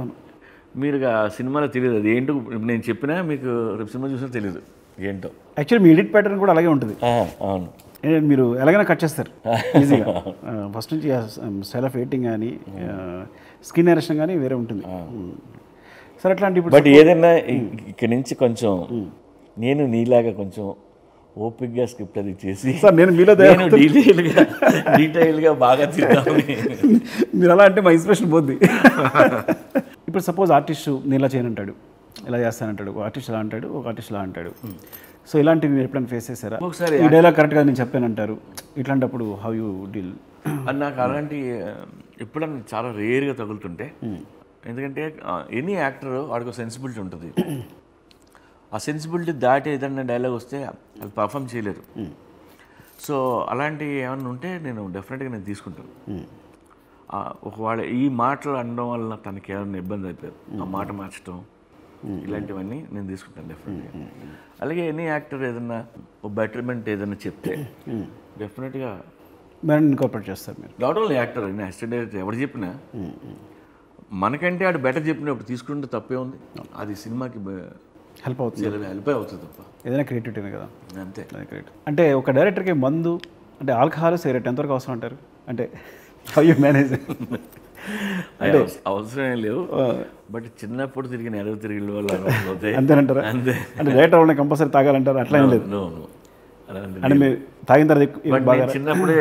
మీరు సినిమాలో తెలియదు అది ఏంటో నేను చెప్పినా మీకు రేపు సినిమా చూసినా తెలియదు ఏంటో. యాక్చువల్లీ మీ ఎడిట్ ప్యాటర్న్ కూడా అలాగే ఉంటుంది. అవును మీరు ఎలాగైనా కట్ చేస్తారు ఈజీగా, ఫస్ట్ నుంచి స్టైల్ ఆఫ్ ఎడిటింగ్ కానీ స్కిన్ డైరెక్షన్ కానీ వేరే ఉంటుంది. సరే అట్లాంటి బట్ ఏదైనా ఇక్కడ నుంచి కొంచెం నేను నీలాగా కొంచెం ఓపిక్గా స్క్రిప్ట్ అది చేసి నేను మీలో డీటెయిల్గా డీటెయిల్గా బాగా చేద్దామని మీరు అలా అంటే మా ఇన్స్పిరేషన్ పోద్ది. ఇప్పుడు సపోజ్ ఆర్టిస్ట్ నేను ఇలా చేయనంటాడు, ఇలా చేస్తానంటాడు, ఒక ఆర్టిస్ట్ ఇలా అంటాడు, ఒక ఆర్టిస్ట్ ఇలా అంటాడు. సో ఇలాంటివి మీరు ఎప్పుడైనా ఫేస్ చేశారా? ఒకసారి ఈ డైలాగ్ కరెక్ట్గా నేను చెప్పానంటారు, ఇట్లాంటప్పుడు హౌ యూ డీల్? అది నాకు అలాంటి ఎప్పుడన్నా చాలా రేర్గా తగులుతుంటే, ఎందుకంటే ఎనీ యాక్టర్ వాడికి ఒక సెన్సిబిలిటీ ఉంటుంది, ఆ సెన్సిబిలిటీ దాటి ఏదన్నా డైలాగ్ వస్తే అది పర్ఫామ్ చేయలేరు. సో అలాంటివి ఏమన్నా ఉంటే నేను డెఫినెట్గా నేను తీసుకుంటాను. ఒకవేళ ఈ మాటలు అనడం వల్ల తనకి ఏమన్నా ఇబ్బంది అయిపోయారు ఆ మాట మార్చడం ఇలాంటివన్నీ నేను తీసుకుంటాను డెఫినెట్గా. అలాగే ఎనీ యాక్టర్ ఏదన్నా బెటర్మెంట్ ఏదైనా చెప్తే డెఫినెట్గా ఇన్కార్పొరేట్ చేస్తారు మీరు. నాట్ ఓన్లీ యాక్టర్ అయినా అసిస్టెంట్ డైరెక్టర్ ఎవరు చెప్పినా మనకంటే ఆడు బెటర్ చెప్పినప్పుడు తీసుకుంటే తప్పే ఉంది, అది సినిమాకి హెల్ప్ అవుతుంది హెల్ప్ అవుతుంది తప్ప ఏదైనా క్రియేటివిటీనే కదా అంతే. అంటే ఒక డైరెక్టర్కి మందు అంటే ఆల్కహాల్ సిగరెట్ ఎంతవరకు అవసరం అంటారు? అంటే హౌ యూ మేనేజ్? అంటే అవసరమే లేవు బట్ చిన్నప్పుడు తిరిగిన ఎడవ తిరిగిన వాళ్ళు అంతేనంటారా? అంతే అంటే డైరెక్టర్ వాళ్ళని కంపల్సరీ తాగాలంటారు? అట్లా ఏం లేదు అంటే మీరు తాగిన తర్వాత చిన్నప్పుడే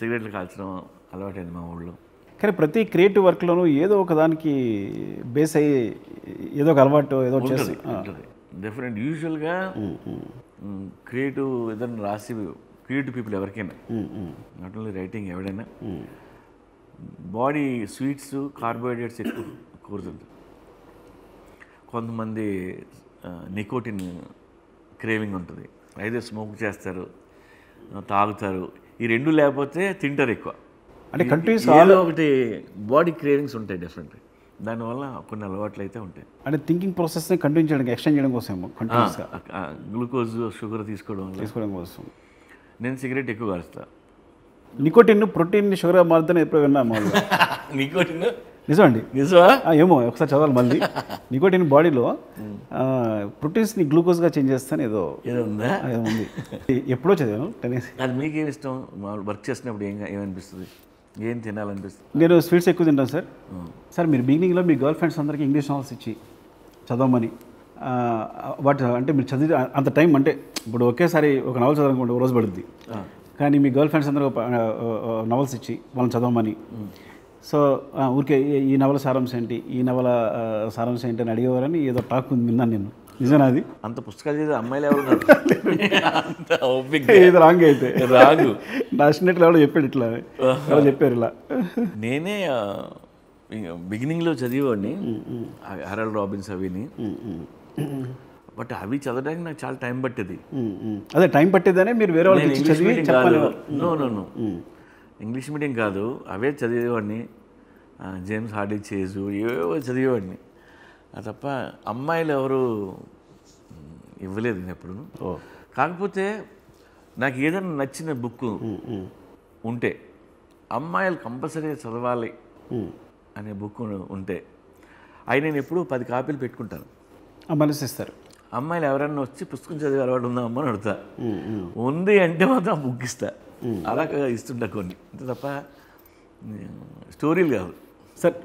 సిగరెట్లు కాల్చడం అలవాటైంది మా ఊళ్ళో. కానీ ప్రతి క్రియేటివ్ వర్క్లోనూ ఏదో ఒక దానికి బేస్ అయ్యి ఏదో ఒక అలవాటు ఏదో చేసి డెఫినెట్ యూజువల్గా క్రియేటివ్ ఏదైనా రాసి క్రియేటివ్ పీపుల్ ఎవరికైనా నాట్ ఓన్లీ రైటింగ్ ఎవరైనా బాడీ స్వీట్స్ కార్బోహైడ్రేట్స్ ఎక్కువ కోరుతుంది. కొంతమంది నికోటిన్ క్రేవింగ్ ఉంటుంది, అయితే స్మోక్ చేస్తారు తాగుతారు, ఈ రెండు లేకపోతే తింటారు ఎక్కువ, అంటే కంటిన్యూస్ ఒకటి బాడీ క్రేవింగ్స్ ఉంటాయి డెఫినెట్. దానివల్ల కొన్ని అలవాట్లు అయితే ఉంటాయి అంటే థింకింగ్ ప్రాసెస్ని కంటిన్యూ చేయడానికి ఎక్స్టెండ్ చేయడం కోసం కంటిన్యూస్గా గ్లూకోజ్ షుగర్ తీసుకోవడం తీసుకోవడం కోసం. నేను సిగరెట్ ఎక్కువ కాలుస్తాను. నికోటిన్ ప్రోటీన్ షుగర్ మారుతాను ఎప్పుడు విన్నా నికోటిన్ నిజమండి నిజమా? ఏమో ఒకసారి చదవాలి మళ్ళీ. నికోటిన్ బాడీలో ప్రోటీన్స్ని గ్లూకోజ్గా చేంజ్ చేస్తాను ఏదో ఏదో ఉందా ఉంది ఎప్పుడో చదివాను. అది మీకేమి ఇష్టం వర్క్ చేసినప్పుడు ఏం ఏమనిపిస్తుంది ఏం తినాలనిపిస్తుంది? నేను స్వీట్స్ ఎక్కువ తింటాను సార్. సార్ మీరు బిగినింగ్లో మీ గర్ల్ ఫ్రెండ్స్ అందరికీ ఇంగ్లీష్ నావల్స్ ఇచ్చి చదవమని వాటి అంటే మీరు చదివి అంత టైం అంటే ఇప్పుడు ఒకేసారి ఒక నవల్ చదవాలనుకుంటే ఒక రోజు పడుద్ది, కానీ మీ గర్ల్ ఫ్రెండ్స్ అందరూ నవల్స్ ఇచ్చి వాళ్ళని చదవమని, సో ఊరికే ఈ నవల సారాంశం ఏంటి ఈ నవల సారాంశం ఏంటి అని అడిగేవారని ఏదో టాక్ ఉంది విన్నాను నేను. నిజమే అది అంత పుస్తకాలు చదివే అమ్మాయిలు ఎవరు రాంగ్ అయితే రాంగ్ నా స్నేహితులు ఎవరో చెప్పాడు ఇట్లా చెప్పారు ఇలా. నేనే beginning lo chadivani Harold Robbins avini but avi chadadaniki naaku chaala time pattedi ade time pattedane meer vere vallu ichi chadivi cheppale no no no English medium kaadu ave chadivani James Hardy Chase evo chadivani అదప్ప అమ్మాయిలు ఎవరు ఇవ్వలేదు నేను ఎప్పుడు కాకపోతే నాకు ఏదైనా నచ్చిన book ఉంటే అమ్మాయిలు కంపల్సరీగా చదవాలి అనే బుక్ ఉంటే అవి నేను ఎప్పుడు పది కాపీలు పెట్టుకుంటాను మనసిస్తారు అమ్మాయిలు ఎవరన్నా వచ్చి పుస్తకం చదివే అలవాటు ఉందా అమ్మ అని అడుగుతా ఉంది అంటే మాత్రం బుక్ ఇస్తా అలా ఇస్తుంటా కొన్ని అంతే తప్ప స్టోరీలు కాదు సార్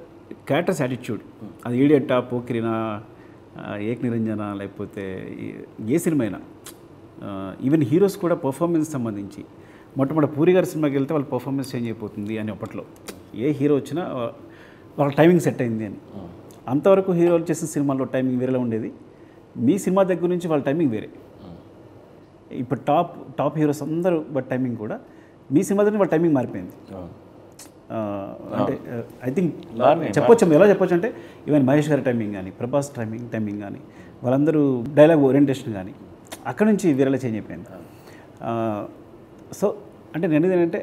క్యారెక్టర్స్ యాటిట్యూడ్ అది ఈడియట్టా పోకిరినా ఏక్ నిరంజన లేకపోతే ఏ సినిమా అయినా ఈవెన్ హీరోస్ కూడా పర్ఫార్మెన్స్ సంబంధించి మొట్టమొదటి పూరి గారి సినిమాకి వెళ్తే వాళ్ళ పర్ఫార్మెన్స్ చేంజ్ అయిపోతుంది అని అప్పట్లో ఏ హీరో వచ్చినా వాళ్ళ టైమింగ్ సెట్ అయింది అని అంతవరకు హీరోలు చేసిన సినిమాల్లో టైమింగ్ వేరేలా ఉండేది మీ సినిమా దగ్గర నుంచి వాళ్ళ టైమింగ్ వేరే ఇప్పుడు టాప్ టాప్ హీరోస్ అందరూ బట్ టైమింగ్ కూడా మీ సినిమా దగ్గర వాళ్ళ టైమింగ్ మారిపోయింది అంటే ఐ థింక్ చెప్పొచ్చు ఎలా చెప్పొచ్చు అంటే ఈవెన్ మహేష్ గారి టైమింగ్ కానీ ప్రభాస్ టైమింగ్ టైమింగ్ కానీ వాళ్ళందరూ డైలాగ్ ఓరియంటేషన్ కానీ అక్కడ నుంచి వీరలా చేంజ్ అయిపోయింది సో అంటే నేను ఏంటంటే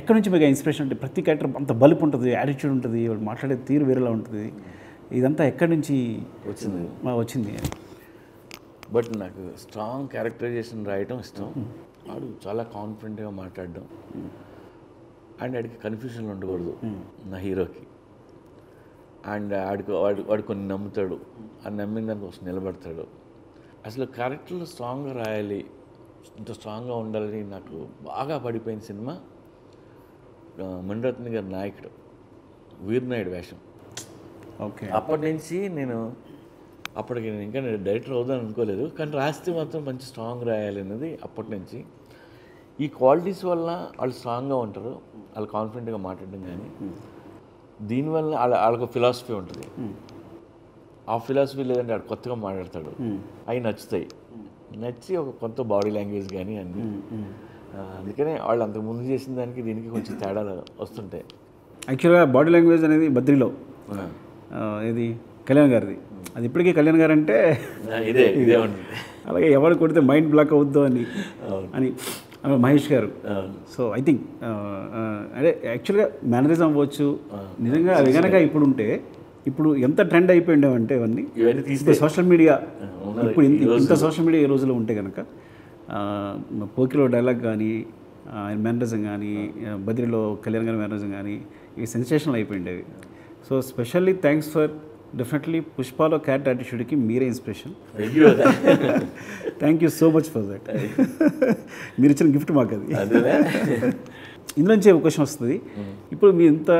ఎక్కడి నుంచి మీకు ఇన్స్పిరేషన్ అంటే ప్రతి క్యారెక్టర్ అంత బలుపు ఉంటుంది యాటిట్యూడ్ ఉంటుంది వాళ్ళు మాట్లాడే తీరు వేరేలా ఉంటుంది ఇదంతా ఎక్కడి నుంచి వచ్చింది వచ్చింది బట్ నాకు స్ట్రాంగ్ క్యారెక్టరైజేషన్ రాయడం ఇష్టం వాడు చాలా కాన్ఫిడెంట్గా మాట్లాడడం అండ్ ఆడికి కన్ఫ్యూజన్లు ఉండకూడదు నా హీరోకి అండ్ ఆడికి వాడు వాడు కొన్ని నమ్ముతాడు అది నమ్మిన దానికోసం నిలబడతాడు అసలు క్యారెక్టర్లు స్ట్రాంగ్గా రాయాలి ఇంత స్ట్రాంగ్గా ఉండాలని నాకు బాగా పడిపోయిన సినిమా మణిరత్న గారి నాయకుడు వీరనాయుడు వేషం ఓకే అప్పటి నుంచి నేను అప్పటికి నేను ఇంకా నేను డైరెక్టర్ అవుదాను అనుకోలేదు కానీ రాస్తే మాత్రం మంచి స్ట్రాంగ్ రాయాలి అన్నది అప్పటి నుంచి ఈ క్వాలిటీస్ వల్ల వాళ్ళు స్ట్రాంగ్గా ఉంటారు వాళ్ళు కాన్ఫిడెంట్గా మాట్లాడడం కానీ దీనివల్ల వాళ్ళ వాళ్ళకు ఫిలాసఫీ ఉంటుంది ఆ ఫిలాసఫీ లేదంటే వాడు కొత్తగా మాట్లాడతాడు అవి నచ్చుతాయి నచ్చి ఒక కొత్త బాడీ లాంగ్వేజ్ కానీ అన్నీ అందుకనే వాళ్ళు అంతకు ముందు చేసిన దానికి దీనికి కొంచెం తేడా వస్తుంటాయి యాక్చువల్గా బాడీ లాంగ్వేజ్ అనేది బద్రిలో ఇది కళ్యాణ్ గారిది అది ఇప్పటికీ కళ్యాణ్ గారు అంటే ఇదే ఇదే ఉంటుంది అలాగే ఎవరు కొడితే మైండ్ బ్లాక్ అవుద్దో అని అని మహేష్ గారు సో ఐ థింక్ అదే యాక్చువల్గా మేనరిజం అవ్వచ్చు నిజంగా అవి కనుక ఇప్పుడు ఉంటే ఇప్పుడు ఎంత ట్రెండ్ అయిపోయిండేవంటే ఇవన్నీ సోషల్ మీడియా ఇప్పుడు ఇంత సోషల్ మీడియా ఈ రోజులో ఉంటే కనుక పోకిలో డైలాగ్ కానీ ఆయన మేనరిజం కానీ బద్రిలో కళ్యాణ్ గారి మేనరిజం కానీ ఇవి సెన్సేషనల్ అయిపోయిండేవి so specially thanks for definitely పుష్పాలో క్యారెక్టర్ యాటిట్యూడ్కి మీరే inspiration thank you so much for that మీరు ఇచ్చిన గిఫ్ట్ మాకు అది ఇందులోంచి అవకాశం వస్తుంది ఇప్పుడు మీ ఇంత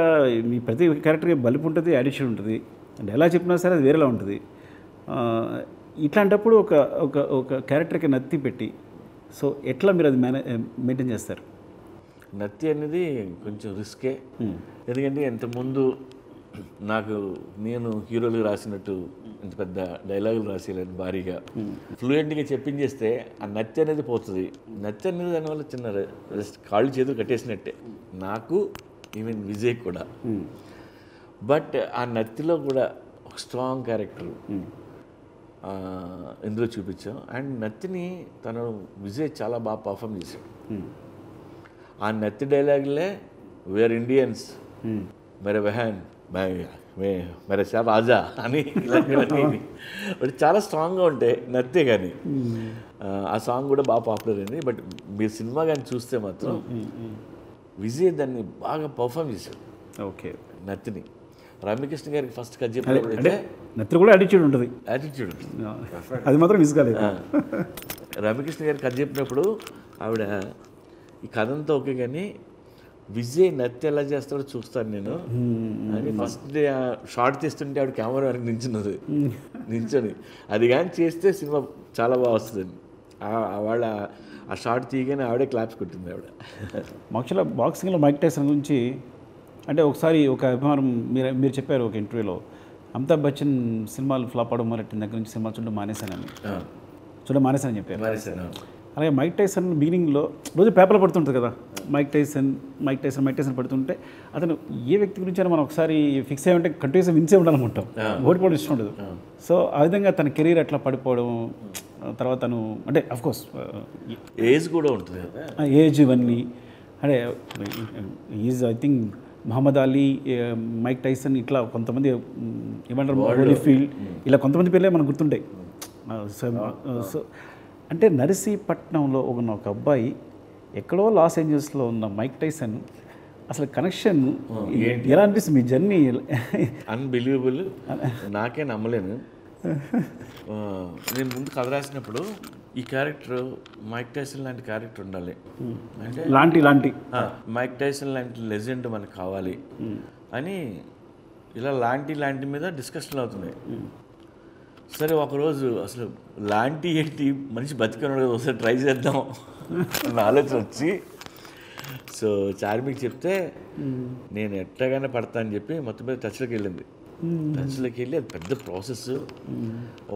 మీ ప్రతి క్యారెక్టర్కి బలుపు ఉంటుంది యాటిట్యూడ్ ఉంటుంది అంటే ఎలా చెప్పినా సరే అది వేరేలా ఉంటుంది ఇట్లాంటప్పుడు ఒక ఒక ఒక క్యారెక్టర్కి నత్తి పెట్టి సో ఎట్లా మీరు అది మేనే మెయింటైన్ చేస్తారు నత్తి అనేది కొంచెం రిస్కే ఎందుకంటే ఇంతకుముందు నాకు నేను హీరోలు రాసినట్టు ఇంత పెద్ద డైలాగులు రాసేయలేదు భారీగా ఫ్లూయెంట్గా చెప్పించేస్తే ఆ నత్య అనేది పోతుంది నత్య అనేది దానివల్ల చిన్న జస్ట్ కాళ్ళు చేతులు కట్టేసినట్టే నాకు ఈవెన్ విజయ్ కూడా బట్ ఆ నత్తిలో కూడా ఒక స్ట్రాంగ్ క్యారెక్టర్ ఇందులో చూపించాం అండ్ నత్తిని తను విజయ్ చాలా బాగా పర్ఫామ్ చేశాడు ఆ నత్తి డైలాగులే వేర్ ఇండియన్స్ మెర వెహాన్ మరి సార్ రాజా అని ఇలాంటివన్నీ బట్ చాలా స్ట్రాంగ్గా ఉంటాయి నత్తే కానీ ఆ సాంగ్ కూడా బాగా పాపులర్ అయింది బట్ మీరు సినిమా కానీ చూస్తే మాత్రం విజయ్ దాన్ని బాగా పర్ఫామ్ చేశాడు ఓకే నత్తిని రామకృష్ణ గారికి ఫస్ట్ కథ చెప్పాలంటే నత్తి కూడా యాటిట్యూడ్ ఉంటుంది యాటిట్యూడ్ అది మాత్రం మిస్ కాలేదు రామకృష్ణ గారికి కథ చెప్పినప్పుడు ఆవిడ ఈ కథ అంతా ఓకే కానీ విజయ్ నత్తి ఎలా చేస్తాడో చూస్తాను నేను అని ఫస్ట్ డే షార్ట్ తీస్తుంటే ఆవిడ కెమెరా వెనక నించున్నది నించొని అది కానీ చేస్తే సినిమా చాలా బాగా వస్తుందండి వాళ్ళ ఆ షార్ట్ తీయగానే ఆవిడే క్లాప్స్ కొట్టింది ఆవిడ యాక్చువల్గా బాక్సింగ్లో మైక్ టైసన్ గురించి అంటే ఒకసారి ఒక అభిమానం మీరు మీరు చెప్పారు ఒక ఇంటర్వ్యూలో అమితాబ్ బచ్చన్ సినిమాలు ఫ్లాప్ అవడం మొదలెట్టిన దగ్గర నుంచి సినిమాలు చూడడం మానేశానని చూడడం మానేశానని చెప్పారు అలాగే మైక్ టైసన్ బిగినింగ్లో రోజు పేపర్లు పడుతుంటుంది కదా Mike Tyson Mike Tyson Mike Tyson పడుతుంటే అతను ఏ వ్యక్తి గురించి అయినా మనం ఒకసారి ఫిక్స్ అయ్యి ఉంటే కంటిన్యూస్గా విన్సే ఉండాలని ఉంటాం, ఓడిపోవడం ఇష్టం ఉండదు. సో ఆ విధంగా తన కెరీర్ అట్లా పడిపోవడం, తర్వాత తను అంటే అఫ్కోర్స్ ఏజ్ కూడా ఉంటుంది, ఏజ్ ఇవన్నీ అంటే is I think Muhammad Ali, Mike Tyson ఇట్లా కొంతమంది ఏమంటారు హోలీఫీల్డ్ ఇలా కొంతమంది పేర్లే మనకు గుర్తుంటాయి. సో అంటే నర్సీపట్నంలో ఉన్న ఒక అబ్బాయి ఎక్కడో లాస్ ఏంజల్స్లో ఉన్న మైక్ టైసన్ అసలు కనెక్షన్ ఎలా అనిపిస్తుంది మీ జర్నీ? అన్బిలీవబుల్, నాకే నమ్మలేను. నేను ముందు కథ రాసినప్పుడు ఈ క్యారెక్టర్ మైక్ టైసన్ లాంటి క్యారెక్టర్ ఉండాలి, అంటే లాంటి లాంటి మైక్ టైసన్ లాంటి లెజెండ్ మనకు కావాలి అని ఇలా లాంటి లాంటి మీద డిస్కషన్లు అవుతున్నాయి. సరే ఒకరోజు అసలు లాంటి ఏంటి మనిషి బతికనడు ఒకసారి ట్రై చేద్దాం అన్న ఆలోచన వచ్చి సో చార్మికి చెప్తే నేను ఎట్లాగానే పడతా అని చెప్పి మొత్తం మీద టచ్లోకి వెళ్ళింది. టచ్లోకి వెళ్ళి అది పెద్ద ప్రాసెస్,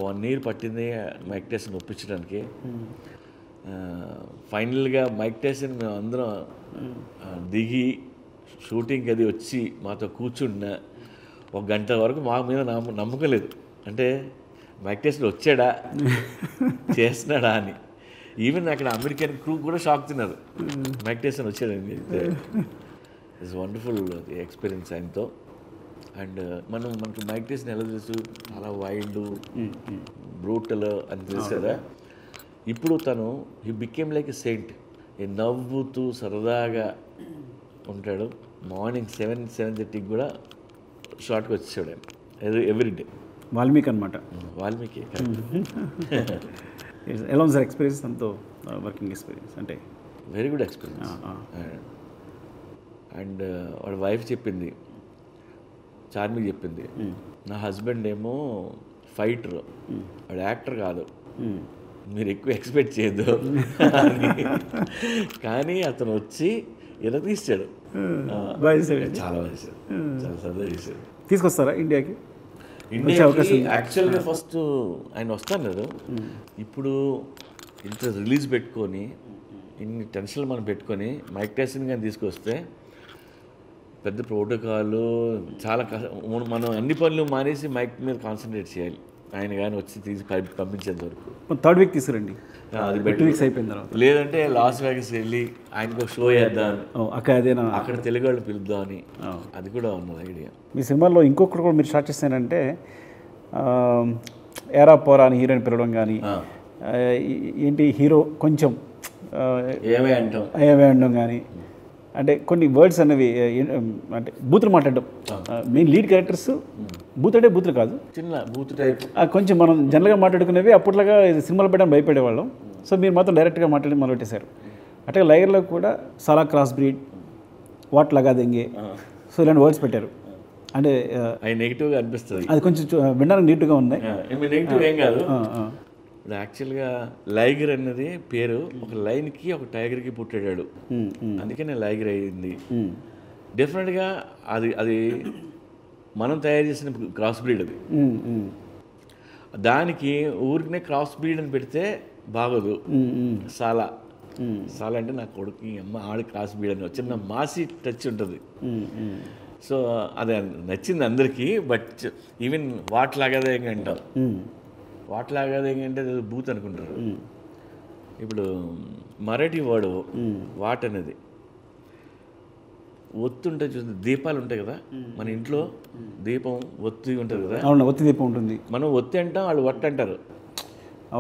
వన్ ఇయర్ పట్టింది మైక్ టైసన్ ఒప్పించడానికి. ఫైనల్గా మైక్ టైసన్ మేము అందరం దిగి షూటింగ్ అది వచ్చి మాతో కూర్చున్న ఒక గంట వరకు మా మీద నమ్మకం లేదు, అంటే మైక్ టైసన్ వచ్చాడా చేస్తున్నాడా అని. ఈవెన్ అక్కడ అమెరికన్ క్రూ కూడా షాక్ తిన్నారు మైక్ టైసన్ వచ్చాడని. ఇట్స్ వండర్ఫుల్ ఎక్స్పీరియన్స్ ఆయనతో. అండ్ మనం మనకు మైక్ టైసన్ ఎలా తెలుసు, చాలా వైల్డ్ బ్రూటల్ అని తెలుసు కదా. ఇప్పుడు తను he became like a saint, నవ్వుతూ సరదాగా ఉంటాడు. మార్నింగ్ సెవెన్ సెవెన్ థర్టీకి కూడా షార్ట్కి వచ్చేసాడు ఆయన ఎవ్రీడే. వాల్మీకి అనమాట, వాల్మీకి. ఎలా ఉంది సార్ ఎక్స్పీరియన్స్ అంతా, వర్కింగ్ ఎక్స్పీరియన్స్? అంటే వెరీ గుడ్ ఎక్స్పీరియన్స్. అండ్ వాళ్ళ వైఫ్ చెప్పింది, చార్మి చెప్పింది, నా హస్బెండ్ ఏమో ఫైటర్, వాడు యాక్టర్ కాదు, మీరు ఎక్కువ ఎక్స్పెక్ట్ చేయద్దు, కానీ అతను వచ్చి ఇలా తీసాడు, చాలా బాగా చాలా సరదా చేశాడు. తీసుకొస్తారా ఇండియాకి? ఇండియాకి యాక్చువల్గా ఫస్ట్ ఆయన వస్తాను, ఇప్పుడు ఇంత రిలీజ్ పెట్టుకొని ఇన్ని టెన్షన్లు మనం పెట్టుకొని మైక్ టైసన్ కానీ తీసుకొస్తే పెద్ద ప్రోటోకాల్ చాలా కష్టం. మనం అన్ని పనులు మానేసి మైక్ మీద కాన్సన్ట్రేట్ చేయాలి. ఆయన కానీ వచ్చి తీసి పంపించేంత వరకు థర్డ్ వీక్ తీసుకురండి, అది బెటర్ వీక్స్ అయిపోయింది. లేదంటే లాస్ వేగస్ వెళ్ళి ఆయనకు షో చేద్దాం, అదేనా అక్కడ తెలుగు వాళ్ళు పిలుద్దాం అని, అది కూడా ఉన్నది ఐడియా. మీ సినిమాలో ఇంకొకటి కూడా మీరు స్టార్ట్ చేస్తానంటే ఏరా పోరా అని హీరోయిన్ పిలవడం కానీ, ఏంటి హీరో కొంచెం ఏమే అంటాం ఏమే అంటాం కానీ, అంటే కొన్ని వర్డ్స్ అనేవి అంటే బూతులు మాట్లాడడం. మెయిన్ లీడ్ క్యారెక్టర్స్ బూత్ అంటే బూతులు కాదు, చిన్న బూత్ టైప్ కొంచెం మనం జనరల్గా మాట్లాడుకునేవి అప్పట్లాగా సినిమాలు పెట్టడం భయపడేవాళ్ళం. సో మీరు మాత్రం డైరెక్ట్గా మాట్లాడి మొదలు పెట్టేశారు. అంటే లైగర్లో కూడా సలా క్రాస్ బ్రీడ్, వాట్ లగా దెంగే, సో ఇలాంటి వర్డ్స్ పెట్టారు. అంటే నెగిటివ్గా అనిపిస్తుంది, అది కొంచెం వినడానికి నీట్గా ఉన్నాయి, నెగిటివ్ ఏం కాదు. యాక్చువల్గా లైగర్ అన్నది పేరు ఒక లైన్కి ఒక టైగర్కి పుట్టాడు, అందుకనే లైగర్ అయ్యింది. డెఫినెట్గా అది అది మనం తయారు చేసిన క్రాస్ బ్రీడ్, అది దానికి ఊరికనే క్రాస్ బ్రీడ్ అని పెడితే బాగోదు. సాలా సాలా అంటే నా కొడుకు అమ్మ ఆడి క్రాస్ బ్రీడ్ అని చిన్న మాసి టచ్ ఉంటుంది. సో అది నచ్చింది అందరికీ. బట్ ఈవెన్ వాట్ లాగాదే అంటారు, వాటిలాగా ఏంటంటే బూత్ అనుకుంటారు. ఇప్పుడు మరాఠీ వర్డ్ వాట్ అనేది ఒత్తు ఉంటుంది చూస్తుంది, దీపాలు ఉంటాయి కదా మన ఇంట్లో, దీపం ఒత్తి ఉంటుంది కదా, ఒత్తి దీపం ఉంటుంది, మనం ఒత్తి అంటాం, వాళ్ళు వట్ అంటారు.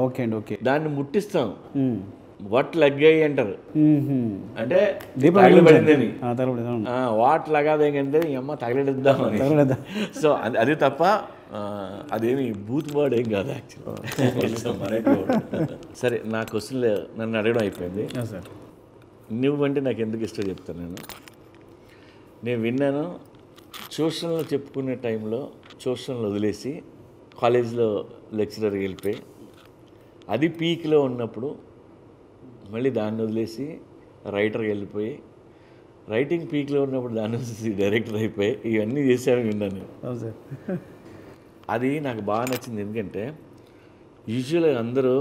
ఓకే అండి, ఓకే. దాన్ని ముట్టిస్తాం, వట్ లగ్గాయి అంటారు, అంటే తగలబడిందని. వాట్ లగాది ఏంటంటే ఈ అమ్మ తగలెడుద్దాం అని. సో అది అది తప్ప అదేమి బూత్ వర్డ్ ఏం కాదు యాక్చువల్గా. సరే, నా క్వశ్చన్ నన్ను అడగడం అయిపోయింది. నువ్వు అంటే నాకు ఎందుకు ఇష్టం చెప్తాను. నేను నేను విన్నాను ట్యూషన్లో చెప్పుకునే టైంలో ట్యూషన్లో వదిలేసి కాలేజ్లో లెక్చరర్కి వెళ్ళిపోయి, అది పీక్లో ఉన్నప్పుడు మళ్ళీ దాన్ని వదిలేసి రైటర్కి వెళ్ళిపోయి, రైటింగ్ పీక్లో ఉన్నప్పుడు దాన్ని వదిలేసి డైరెక్టర్ అయిపోయి, ఇవన్నీ చేశాను విన్నాను. అది నాకు బాగా నచ్చింది. ఎందుకంటే యూజువల్గా అందరూ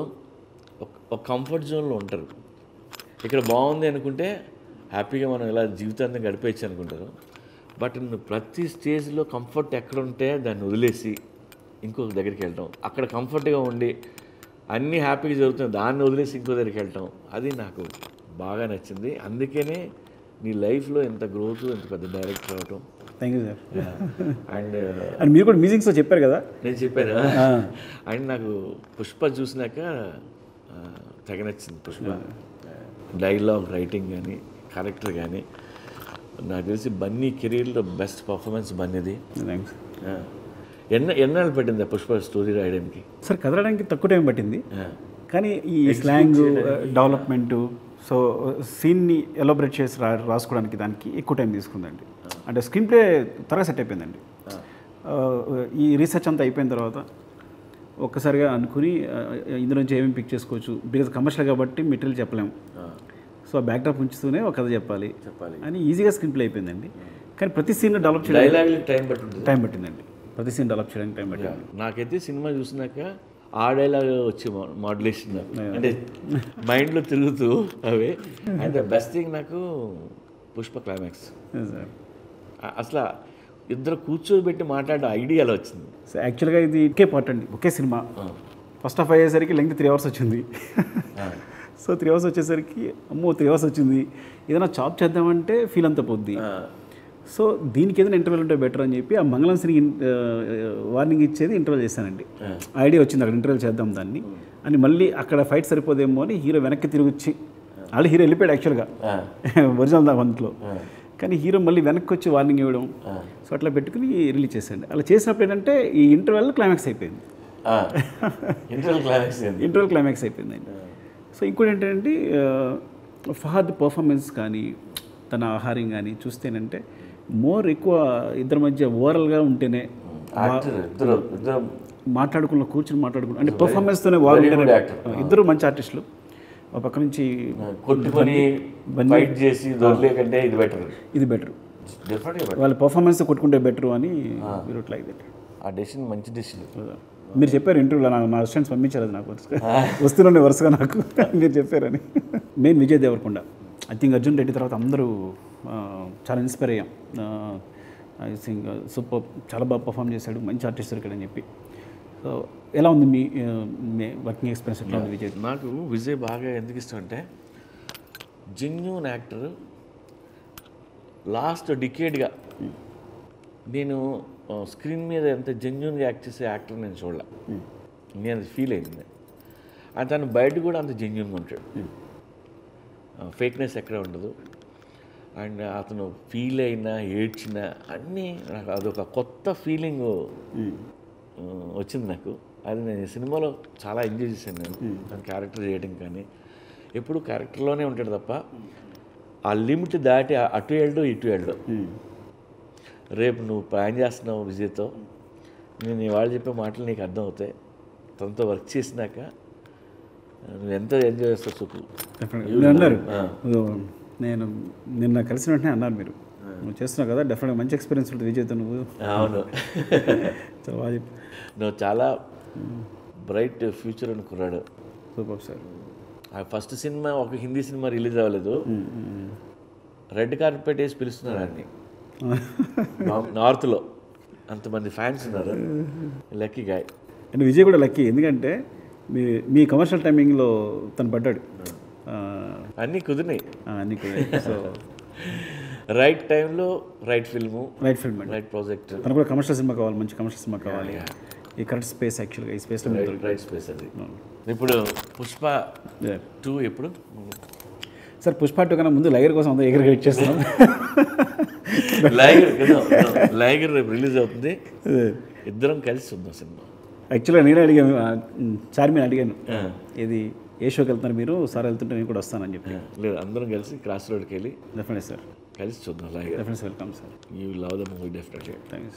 ఒక కంఫర్ట్ జోన్లో ఉంటారు. ఇక్కడ బాగుంది అనుకుంటే హ్యాపీగా మనం ఇలా జీవితాన్ని గడిపేయచ్చు అనుకుంటారు. బట్ ప్రతి స్టేజ్లో కంఫర్ట్ ఎక్కడ ఉంటే దాన్ని వదిలేసి ఇంకొక దగ్గరికి వెళ్ళటం, అక్కడ కంఫర్ట్గా ఉండి అన్నీ హ్యాపీగా జరుగుతుంది, దాన్ని వదిలేసి ఇంకో దగ్గరికి వెళ్ళటం, అది నాకు బాగా నచ్చింది. అందుకనే నీ లైఫ్లో ఎంత గ్రోత్, ఎంత పెద్ద డైరెక్టర్ అవటం. Thank you sir. And and మీరు కూడా మ్యూజిక్స్లో చెప్పారు కదా. నేను చెప్పాను. అండ్ నాకు పుష్ప చూసినాక తెగ నచ్చింది. పుష్ప డైలాగ్ రైటింగ్ కానీ క్యారెక్టర్ కానీ నాకు తెలిసి బన్నీ కెరీర్లో బెస్ట్ పర్ఫార్మెన్స్ బన్నీది. థ్యాంక్స్. ఎన్న ఎన్నాళ్ళు పట్టింది పుష్ప స్టోరీ రాయడానికి? సార్ కదలడానికి తక్కువ టైం పట్టింది, కానీ ఈ స్లాంగ్ డెవలప్మెంటు, సో సీన్ని ఎలాబరేట్ చేసి రా రాసుకోవడానికి దానికి ఎక్కువ టైం తీసుకుందండి. అంటే స్క్రీన్ ప్లే త్వరగా సెట్ అయిపోయిందండి. ఈ రీసెర్చ్ అంతా అయిపోయిన తర్వాత ఒక్కసారిగా అనుకుని ఇందులో నుంచి ఏమేమి పిక్ చేసుకోవచ్చు, బికాజ్ కమర్షియల్ కాబట్టి మెటీరియల్ చెప్పలేము, సో ఆ బ్యాక్డ్రాప్ ఉంచుతూనే ఒక కథ చెప్పాలి అని ఈజీగా స్క్రీన్ ప్లే అయిపోయిందండి. కానీ ప్రతి సీన్లో డెవలప్ చేయడానికి టైం పట్టింది టైం పట్టిందండి ప్రతి సీన్ డెవలప్ చేయడానికి టైం పట్టింది. నాకైతే సినిమా చూసినాక ఆ డైలాగ్ వచ్చి మాడ్యులేషన్ అంటే మైండ్లో తిరుగుతూ అవే. అండ్ ద బెస్ట్ థింగ్ నాకు పుష్ప క్లైమాక్స్. అసలు ఇద్దరు కూర్చోబెట్టి మాట్లాడే ఐడియా అలా వచ్చింది. సో యాక్చువల్గా ఇది ఒకే పార్ట్ అండి, ఒకే సినిమా. ఫస్ట్ ఆఫ్ అయ్యేసరికి లెంగ్త్ త్రీ అవర్స్ వచ్చింది. సో త్రీ అవర్స్ వచ్చేసరికి అమ్మో త్రీ అవర్స్ వచ్చింది, ఏదైనా చాప్ చేద్దామంటే ఫీల్ అంతా పోద్ది. సో దీనికి ఏదైనా ఇంటర్వెల్ ఉంటే బెటర్ అని చెప్పి ఆ మంగళం సిరికి వార్నింగ్ ఇచ్చేది ఇంటర్వెల్ చేశానండి. ఐడియా వచ్చింది అక్కడ ఇంటర్వెల్ చేద్దాం దాన్ని అని. మళ్ళీ అక్కడ ఫైట్ సరిపోదేమో అని హీరో వెనక్కి తిరిగి వచ్చి, ఆల్రెడీ హీరో వెళ్ళిపోయాడు యాక్చువల్గా ఒరిజినల్ దా వంతలో, కానీ హీరో మళ్ళీ వెనక్కి వచ్చి వార్నింగ్ ఇవ్వడం, సో అట్లా పెట్టుకుని రిలీజ్ చేశాను. అలా చేసినప్పుడు ఏంటంటే ఈ ఇంటర్వెల్ క్లైమాక్స్ అయిపోయింది. ఇంటర్వెల్ క్లైమాక్స్ ఇంటర్వెల్ క్లైమాక్స్ అయిపోయిందండి. సో ఇంకోటి ఏంటంటే ఫహద్ పర్ఫార్మెన్స్ కానీ తన ఆహారం కానీ చూస్తేనంటే మోర్ ఎక్కువ ఇద్దరి మధ్య ఓవరాల్గా ఉంటేనే మాట్లాడుకున్న కూర్చొని మాట్లాడుకున్న అంటే పర్ఫార్మెన్స్తోనే ఇద్దరు మంచి ఆర్టిస్టులు. ఒక పక్క నుంచి కొట్టుకొని ఫైట్ చేసి దొరలేకంటే ఇది బెటర్ ఇది బెటర్ వాళ్ళ పర్ఫార్మెన్స్ కొట్టుకుంటే బెటర్ అని మీరు లైక్ దట్. ఆ డెసిషన్ మంచి డెసిషన్ మీరు చెప్పారు ఇంటర్వ్యూలో. నాకు నా అసిస్టెంట్స్ పంపించారు, అది నాకు వస్తున్నాయి వరుసగా నాకు మీరు చెప్పారని. నేను విజయ్ దేవరకొండ, ఐ థింక్ అర్జున్ రెడ్డి తర్వాత అందరూ చాలా ఇన్స్పైర్ అయ్యాం. ఐ థింక్ సూపర్, చాలా బాగా పర్ఫామ్ చేశాడు, మంచి ఆర్టిస్ట్ దొరికాడని చెప్పి. సో ఎలా ఉంది మీ వర్కింగ్ ఎక్స్పీరియన్స్ ఎట్లా ఉంది విజయ్? నాకు విజయ్ బాగా ఎందుకు ఇష్టం అంటే జెన్యూన్ యాక్టర్. లాస్ట్ డికేడ్గా నేను స్క్రీన్ మీద ఎంత జెన్యూన్గా యాక్ట్ చేసే యాక్టర్ నేను చూడలే, నేను అది ఫీల్ అయింది. తను బయట కూడా అంత జెన్యూన్గా ఉంటాడు, ఫేక్నెస్ ఎక్కడ ఉండదు. అండ్ అతను ఫీల్ అయినా ఏడ్చినా అన్నీ నాకు అదొక కొత్త ఫీలింగ్ వచ్చింది నాకు. అది నేను సినిమాలో చాలా ఎంజాయ్ చేశాను. నేను తన క్యారెక్టర్ చేయడం కానీ ఎప్పుడు క్యారెక్టర్లోనే ఉంటాడు తప్ప ఆ లిమిట్ దాటి అటు వెళ్ళడు ఇటు వెళ్ళడు. రేపు నువ్వు ప్లాన్ చేస్తున్నావు విజయ్తో, నేను ఇవాళ చెప్పే మాటలు నీకు అర్థం అవుతాయి. తనతో వర్క్ చేసినాక నువ్వు ఎంత ఎంజాయ్ చేస్తావు సుఖు అన్నారు. నేను నిన్న కలిసిన వెంటనే అన్నారు మీరు, నువ్వు చేస్తున్నావు కదా డెఫినెట్గా మంచి ఎక్స్పీరియన్స్ ఉంటుంది విజయ్తో నువ్వు. అవును, నువ్వు చాలా బ్రైట్ ఫ్యూచర్ అని కుర్రాడు. Super sir. ఆ ఫస్ట్ సినిమా ఒక హిందీ సినిమా రిలీజ్ అవ్వలేదు, రెడ్ కార్పెట్ వేసి పిలుస్తున్నారు అన్ని నార్త్లో, అంతమంది ఫ్యాన్స్ ఉన్నారు. Lucky guy. అండ్ విజయ్ కూడా లక్కీ, ఎందుకంటే మీ మీ కమర్షియల్ టైమింగ్లో తను పడ్డాడు. అన్నీ కుదిరినాయి, అన్నీ కుదిరినాయి. సో రైట్ టైంలో right film, right film, right project. తనకు కూడా కమర్షియల్ సినిమా కావాలి, మంచి కమర్షియల్ సినిమా కావాలి. ఈ కరెక్ట్ స్పేస్ యాక్చువల్గా ఈ స్పేస్లో రైట్ స్పేస్ అది. ఇప్పుడు పుష్ప టూ ఎప్పుడు సార్? పుష్ప టూ కన్నా ముందు లైగర్ కోసం అందరూ ఎగర్ వెయిట్ చేస్తున్నాం. లైగర్ లైగర్ రేపు రిలీజ్ అవుతుంది, ఇద్దరం కలిసి చూద్దాం సినిమా. యాక్చువల్గా నేనే అడిగాను, చార్మి అడిగాను, ఇది ఏ షోకి వెళ్తున్నారు మీరు సార్? వెళ్తుంటే నేను కూడా వస్తానని చెప్పి. లేదు, అందరం కలిసి క్రాస్ రోడ్కి వెళ్ళి డెఫినెట్ సార్ కలిసి చూద్దాం. Definite welcome sir, you will love the movie definitely. Thank you.